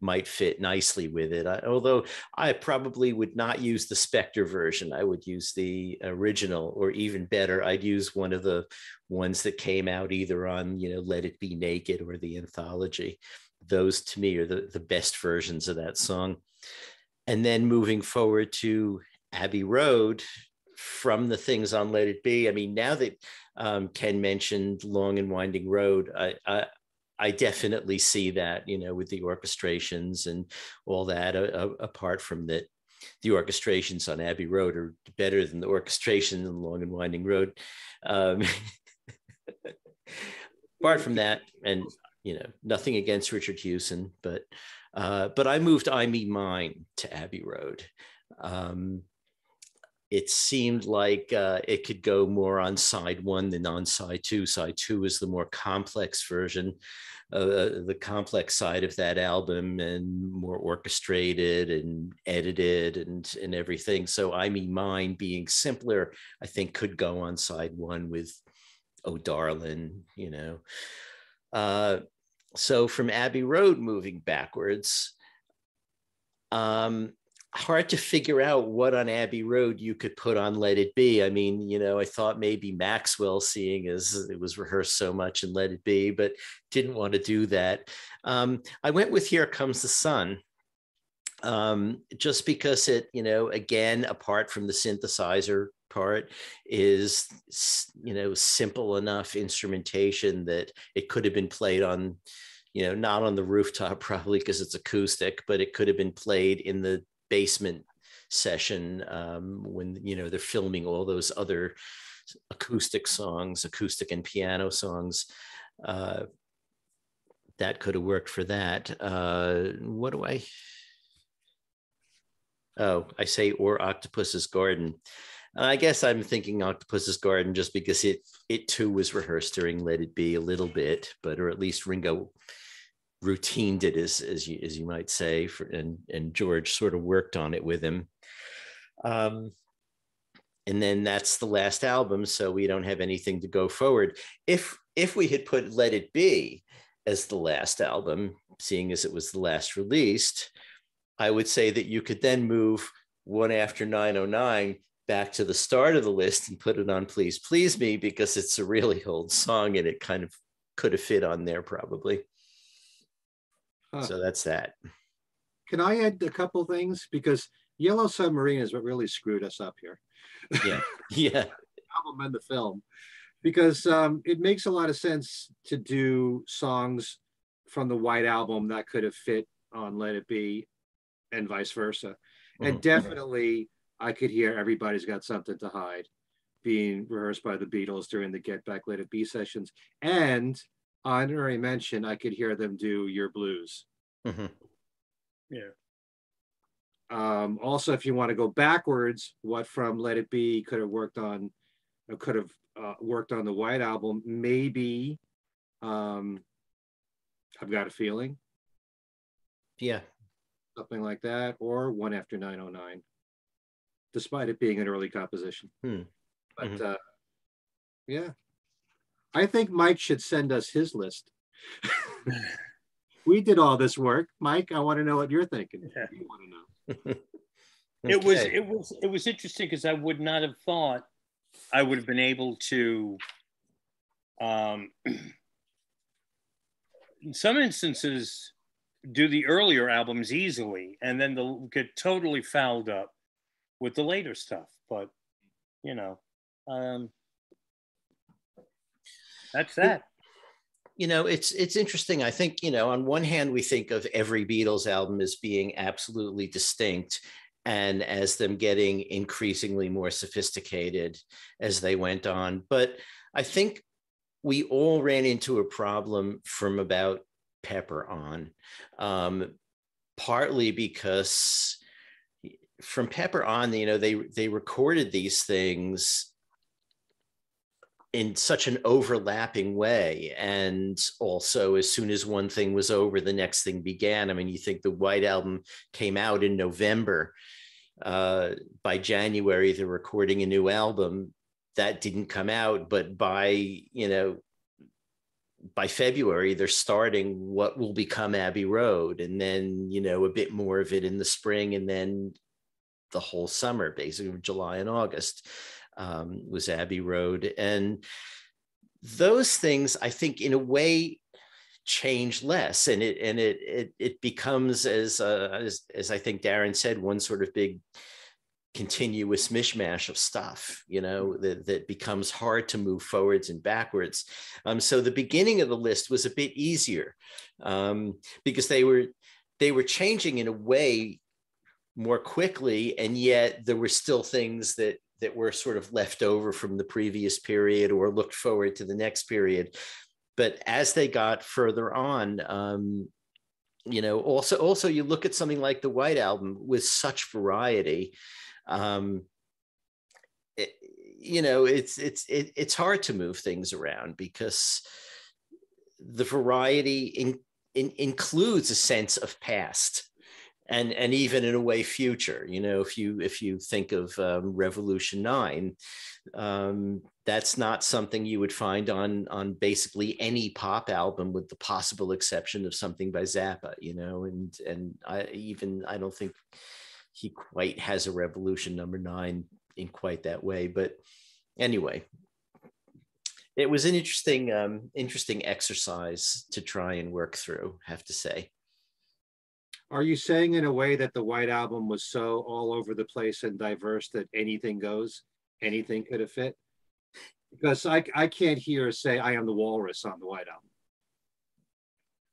might fit nicely with it. I, although I probably would not use the Spectre version. I would use the original, or even better, I'd use one of the ones that came out either on, you know, Let It Be Naked or the anthology. those to me are the, the best versions of that song. And then moving forward to Abbey Road, from the things on Let It Be. I mean, now that um, Ken mentioned Long and Winding Road, I, I I definitely see that, you know, with the orchestrations and all that, uh, apart from that, the orchestrations on Abbey Road are better than the orchestrations on Long and Winding Road. Um, apart from that, and, you know, nothing against Richard Hewson, but, uh, but I moved I Me Mine to Abbey Road. Um, it seemed like uh, it could go more on side one than on side two. Side two is the more complex version, uh, the complex side of that album, and more orchestrated and edited and, and everything. So I Mean Mine being simpler, I think could go on side one with Oh Darlin', you know. Uh, so from Abbey Road moving backwards, um, hard to figure out what on Abbey Road you could put on Let It Be. I mean, you know, I thought maybe Maxwell, seeing as it was rehearsed so much in Let It Be, but didn't want to do that. Um, I went with Here Comes the Sun, um, just because it, you know, again, apart from the synthesizer part, is, you know, simple enough instrumentation that it could have been played on, you know, not on the rooftop probably because it's acoustic, but it could have been played in the basement session um, when, you know, they're filming all those other acoustic songs, acoustic and piano songs. Uh, that could have worked for that. Uh, what do I? Oh, I say or Octopus's Garden. I guess I'm thinking Octopus's Garden just because it it too was rehearsed during Let It Be a little bit, but or at least Ringo routined it, as as you as you might say, for, and and George sort of worked on it with him, um, and then that's the last album, so we don't have anything to go forward. If if we had put Let It Be as the last album, seeing as it was the last released, I would say that you could then move One After nine oh nine back to the start of the list and put it on Please Please Me, because it's a really old song and it kind of could have fit on there probably. Huh. So that's that. Can I add a couple things? Because Yellow Submarine is what really screwed us up here. Yeah, yeah. Album and the film, because um, it makes a lot of sense to do songs from the White Album that could have fit on Let It Be, and vice versa. And mm-hmm. definitely, I could hear Everybody's Got Something to Hide being rehearsed by the Beatles during the Get Back Let It Be sessions, and honorary mention, I could hear them do Your Blues. Mm-hmm. Yeah. Um, also, if you want to go backwards, what from Let It Be could have worked on, could have uh, worked on the White Album, maybe um, I've Got a Feeling. Yeah. Something like that, or One After nine oh nine, despite it being an early composition. Hmm. But mm-hmm. uh, yeah. I think Mike should send us his list. We did all this work. Mike, I want to know what you're thinking. Yeah. You want to know. Okay. It was it was it was interesting because I would not have thought I would have been able to um in some instances do the earlier albums easily and then they'll get totally fouled up with the later stuff. But you know, um that's that. You know, it's it's interesting. I think, you know, on one hand, we think of every Beatles album as being absolutely distinct and as them getting increasingly more sophisticated as they went on. But I think we all ran into a problem from about Pepper on, um, partly because from Pepper on, you know, they they recorded these things in such an overlapping way. And also, as soon as one thing was over, the next thing began. I mean, you think the White Album came out in November. Uh, by January, they're recording a new album. That didn't come out, but by, you know, by February, they're starting what will become Abbey Road. And then, you know, a bit more of it in the spring, and then the whole summer, basically July and August. Um, was Abbey Road. And those things, I think, in a way, change less, and it and it it, it becomes, as, uh, as as I think Darren said, one sort of big continuous mishmash of stuff, you know, that, that becomes hard to move forwards and backwards. Um, so the beginning of the list was a bit easier, um, because they were they were changing in a way more quickly, and yet there were still things that that were sort of left over from the previous period or looked forward to the next period. But as they got further on, um, you know, also, also you look at something like the White Album with such variety, um, it, you know, it's, it's, it, it's hard to move things around because the variety in, in, includes a sense of past and, and even in a way future. You know, if you, if you think of um, Revolution Nine, um, that's not something you would find on, on basically any pop album, with the possible exception of something by Zappa, you know, and, and I even, I don't think he quite has a Revolution number nine in quite that way, but anyway, it was an interesting, um, interesting exercise to try and work through, have to say. Are you saying in a way that the White Album was so all over the place and diverse that anything goes, anything could have fit? Because I, I can't hear say I Am the Walrus on the White Album.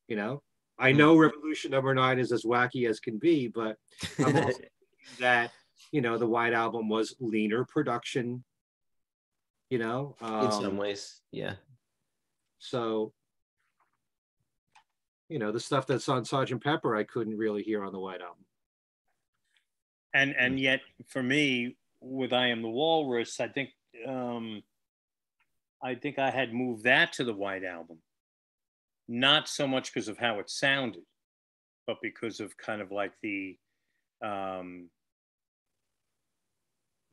You know, I know Revolution Number Nine is as wacky as can be, but I'm also that, you know, the White Album was leaner production, you know. Um, in some ways, yeah. So, you know, the stuff that's on Sergeant Pepper, I couldn't really hear on the White Album. And, and yet, for me, with I Am the Walrus, I think... Um, I think I had moved that to the White Album, not so much because of how it sounded, but because of kind of like the um,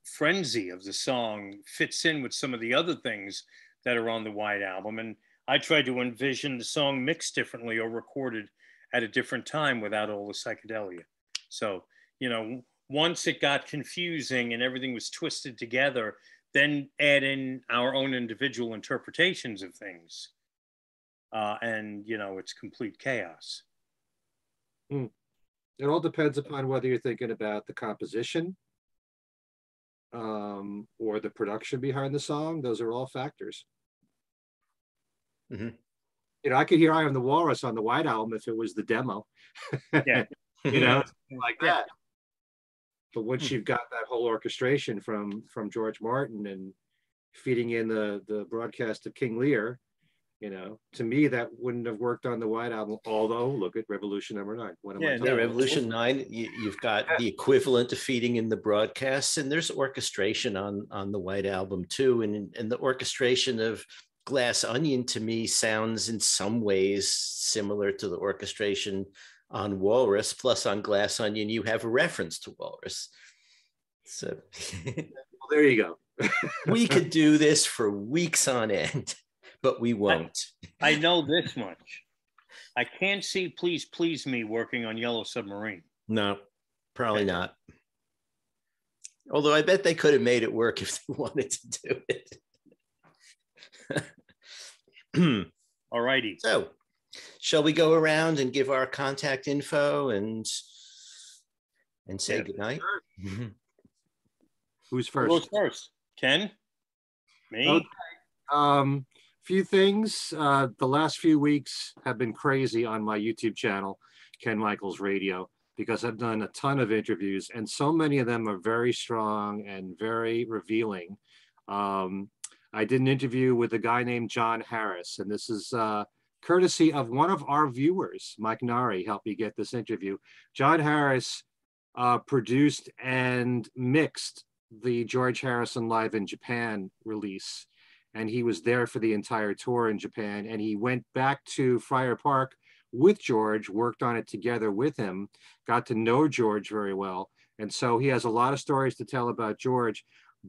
frenzy of the song fits in with some of the other things that are on the White Album. And I tried to envision the song mixed differently or recorded at a different time without all the psychedelia. So, you know, once it got confusing and everything was twisted together, then add in our own individual interpretations of things. Uh, and, you know, it's complete chaos. Mm. It all depends upon whether you're thinking about the composition um, or the production behind the song. Those are all factors. Mm-hmm. You know, I could hear I Am the Walrus on the White Album if it was the demo. Yeah. You know, like that. But once you've got that whole orchestration from from George Martin and feeding in the the broadcast of King Lear, you know, to me that wouldn't have worked on the White Album. Although, look at Revolution Number Nine. What am yeah, I talking yeah, about? Revolution Nine. You, you've got the equivalent of feeding in the broadcasts, and there's orchestration on on the White Album too. And and the orchestration of Glass Onion to me sounds in some ways similar to the orchestration on Walrus. Plus on Glass Onion, you have a reference to Walrus. So well, there you go. We could do this for weeks on end, but we won't. I, I know this much. I can't see Please Please Me working on Yellow Submarine. No, probably not. Although I bet they could have made it work if they wanted to do it. All righty. So, shall we go around and give our contact info and and say yeah, goodnight? Sure. Who's first? Who's first? Ken? Me? Okay. Um, few things. Uh, the last few weeks have been crazy on my YouTube channel, Ken Michaels Radio, because I've done a ton of interviews, and so many of them are very strong and very revealing. Um, I did an interview with a guy named John Harris, and this is... Uh, courtesy of one of our viewers, Mike Nari, helped me get this interview. John Harris uh, produced and mixed the George Harrison Live in Japan release. And he was there for the entire tour in Japan. And he went back to Friar Park with George, worked on it together with him, got to know George very well. And so he has a lot of stories to tell about George,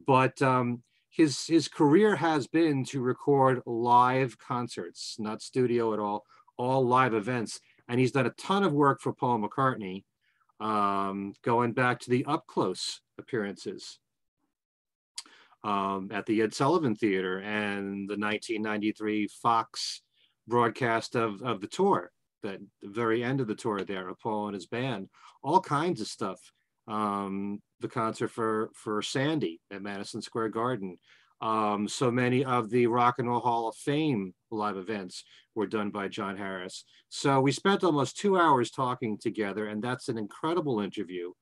but um, His, his career has been to record live concerts, not studio at all, all live events. And he's done a ton of work for Paul McCartney, um, going back to the up-close appearances um, at the Ed Sullivan Theater and the nineteen ninety-three Fox broadcast of, of the tour, that the very end of the tour there, of Paul and his band, all kinds of stuff. Um, the concert for, for Sandy at Madison Square Garden. Um, so many of the Rock and Roll Hall of Fame live events were done by John Harris. So we spent almost two hours talking together, and that's an incredible interview.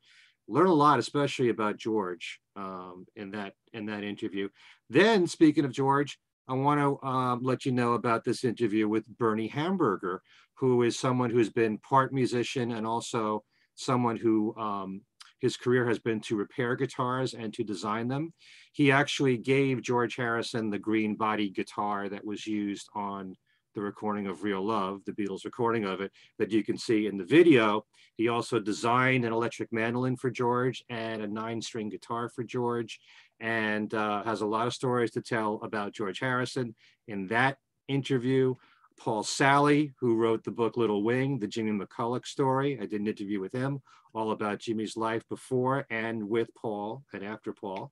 Learn a lot, especially about George, um, in that in that interview. Then, speaking of George, I want to um, let you know about this interview with Bernie Hamburger, who is someone who's been part musician and also someone who um, his career has been to repair guitars and to design them. He actually gave George Harrison the green body guitar that was used on the recording of Real Love, the Beatles recording of it, that you can see in the video. He also designed an electric mandolin for George and a nine-string guitar for George, and uh, has a lot of stories to tell about George Harrison in that interview. Paul Sally, who wrote the book Little Wing, the Jimmy McCulloch story. I did an interview with him all about Jimmy's life before and with Paul and after Paul.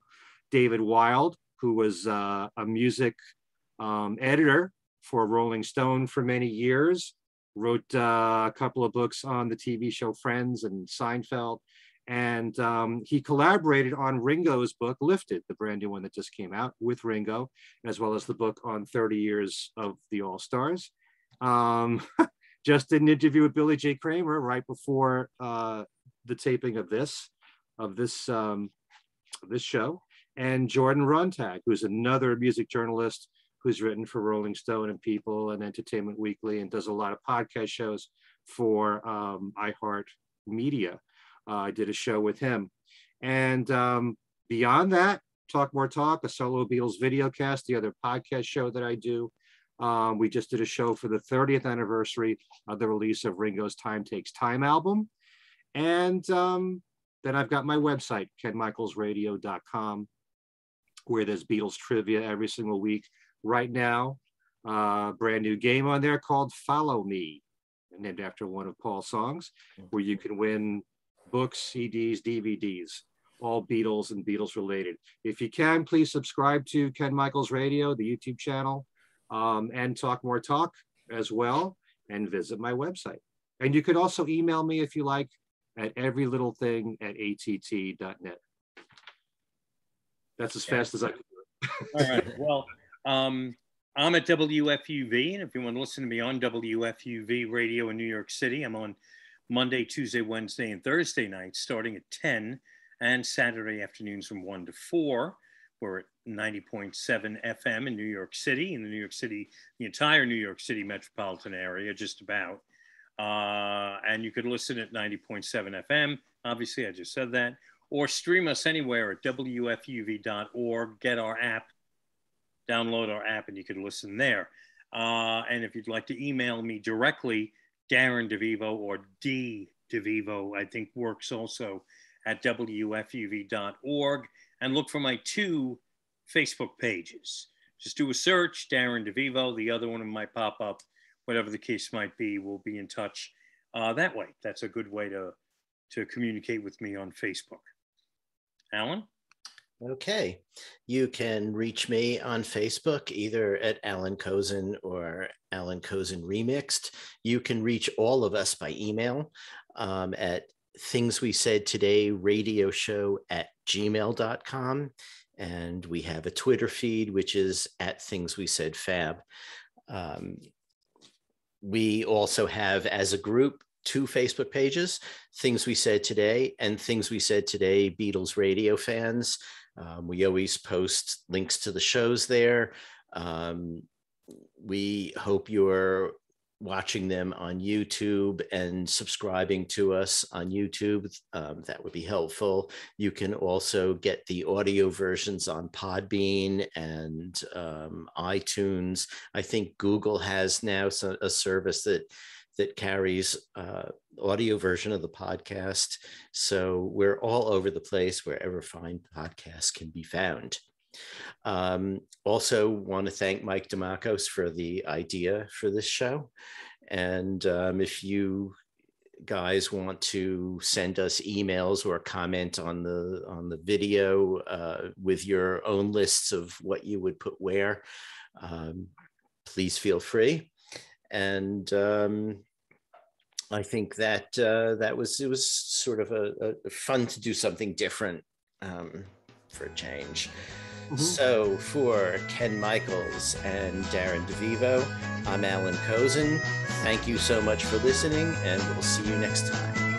David Wilde, who was uh, a music um, editor for Rolling Stone for many years, wrote uh, a couple of books on the T V show Friends and Seinfeld. And um, he collaborated on Ringo's book, Lifted, the brand new one that just came out, with Ringo, as well as the book on thirty years of the All-Stars. Um, just did an interview with Billy J Kramer right before uh, the taping of this, of this, um, this show. And Jordan Runtagh, who's another music journalist who's written for Rolling Stone and People and Entertainment Weekly, and does a lot of podcast shows for um, iHeartMedia. Uh, I did a show with him. And um, beyond that, Talk More Talk, a solo Beatles videocast, the other podcast show that I do. Um, we just did a show for the thirtieth anniversary of the release of Ringo's Time Takes Time album. And um, then I've got my website, Ken Michaels Radio dot com, where there's Beatles trivia every single week. Right now, a uh, brand new game on there called Follow Me, named after one of Paul's songs, where you can win books, C Ds, D V Ds, all Beatles and Beatles related. If you can, please subscribe to Ken Michaels Radio, the YouTube channel, um, and Talk More Talk as well, and visit my website. And you could also email me if you like at every little thing at A T T dot net. That's as fast as I can do it. All right, well, um, I'm at W F U V, and if you want to listen to me on W F U V radio in New York City, I'm on Monday, Tuesday, Wednesday, and Thursday nights starting at ten, and Saturday afternoons from one to four. We're at ninety point seven F M in New York City, in the New York City, the entire New York City metropolitan area, just about. Uh, and you could listen at ninety point seven F M. Obviously, I just said that. Or stream us anywhere at W F U V dot org. Get our app, download our app, and you could listen there. Uh, and if you'd like to email me directly, Darren DeVivo, or D DeVivo, I think works also, at W F U V dot org. And look for my two Facebook pages. Just do a search, Darren DeVivo. The other one might pop up, whatever the case might be. We'll be in touch uh, that way. That's a good way to, to communicate with me on Facebook. Alan? Okay. You can reach me on Facebook, either at Allan Kozinn or Allan Kozinn Remixed. You can reach all of us by email um, at things we said today, radio show at gmail dot com. And we have a Twitter feed, which is at things we said fab. Um, we also have, as a group, two Facebook pages, Things We Said Today and Things We Said Today Beatles Radio Fans. Um, we always post links to the shows there. Um, we hope you're watching them on YouTube and subscribing to us on YouTube. Um, that would be helpful. You can also get the audio versions on Podbean and um, iTunes. I think Google has now a service that that carries uh, audio version of the podcast. So we're all over the place, wherever fine podcasts can be found. Um, also want to thank Mike DeMakos for the idea for this show. And um, if you guys want to send us emails or comment on the, on the video uh, with your own lists of what you would put where, um, please feel free. And um, I think that uh, that was, it was sort of a, a fun to do something different um, for a change. Mm-hmm. So for Ken Michaels and Darren DeVivo, I'm Allan Kozinn. Thank you so much for listening, and we'll see you next time.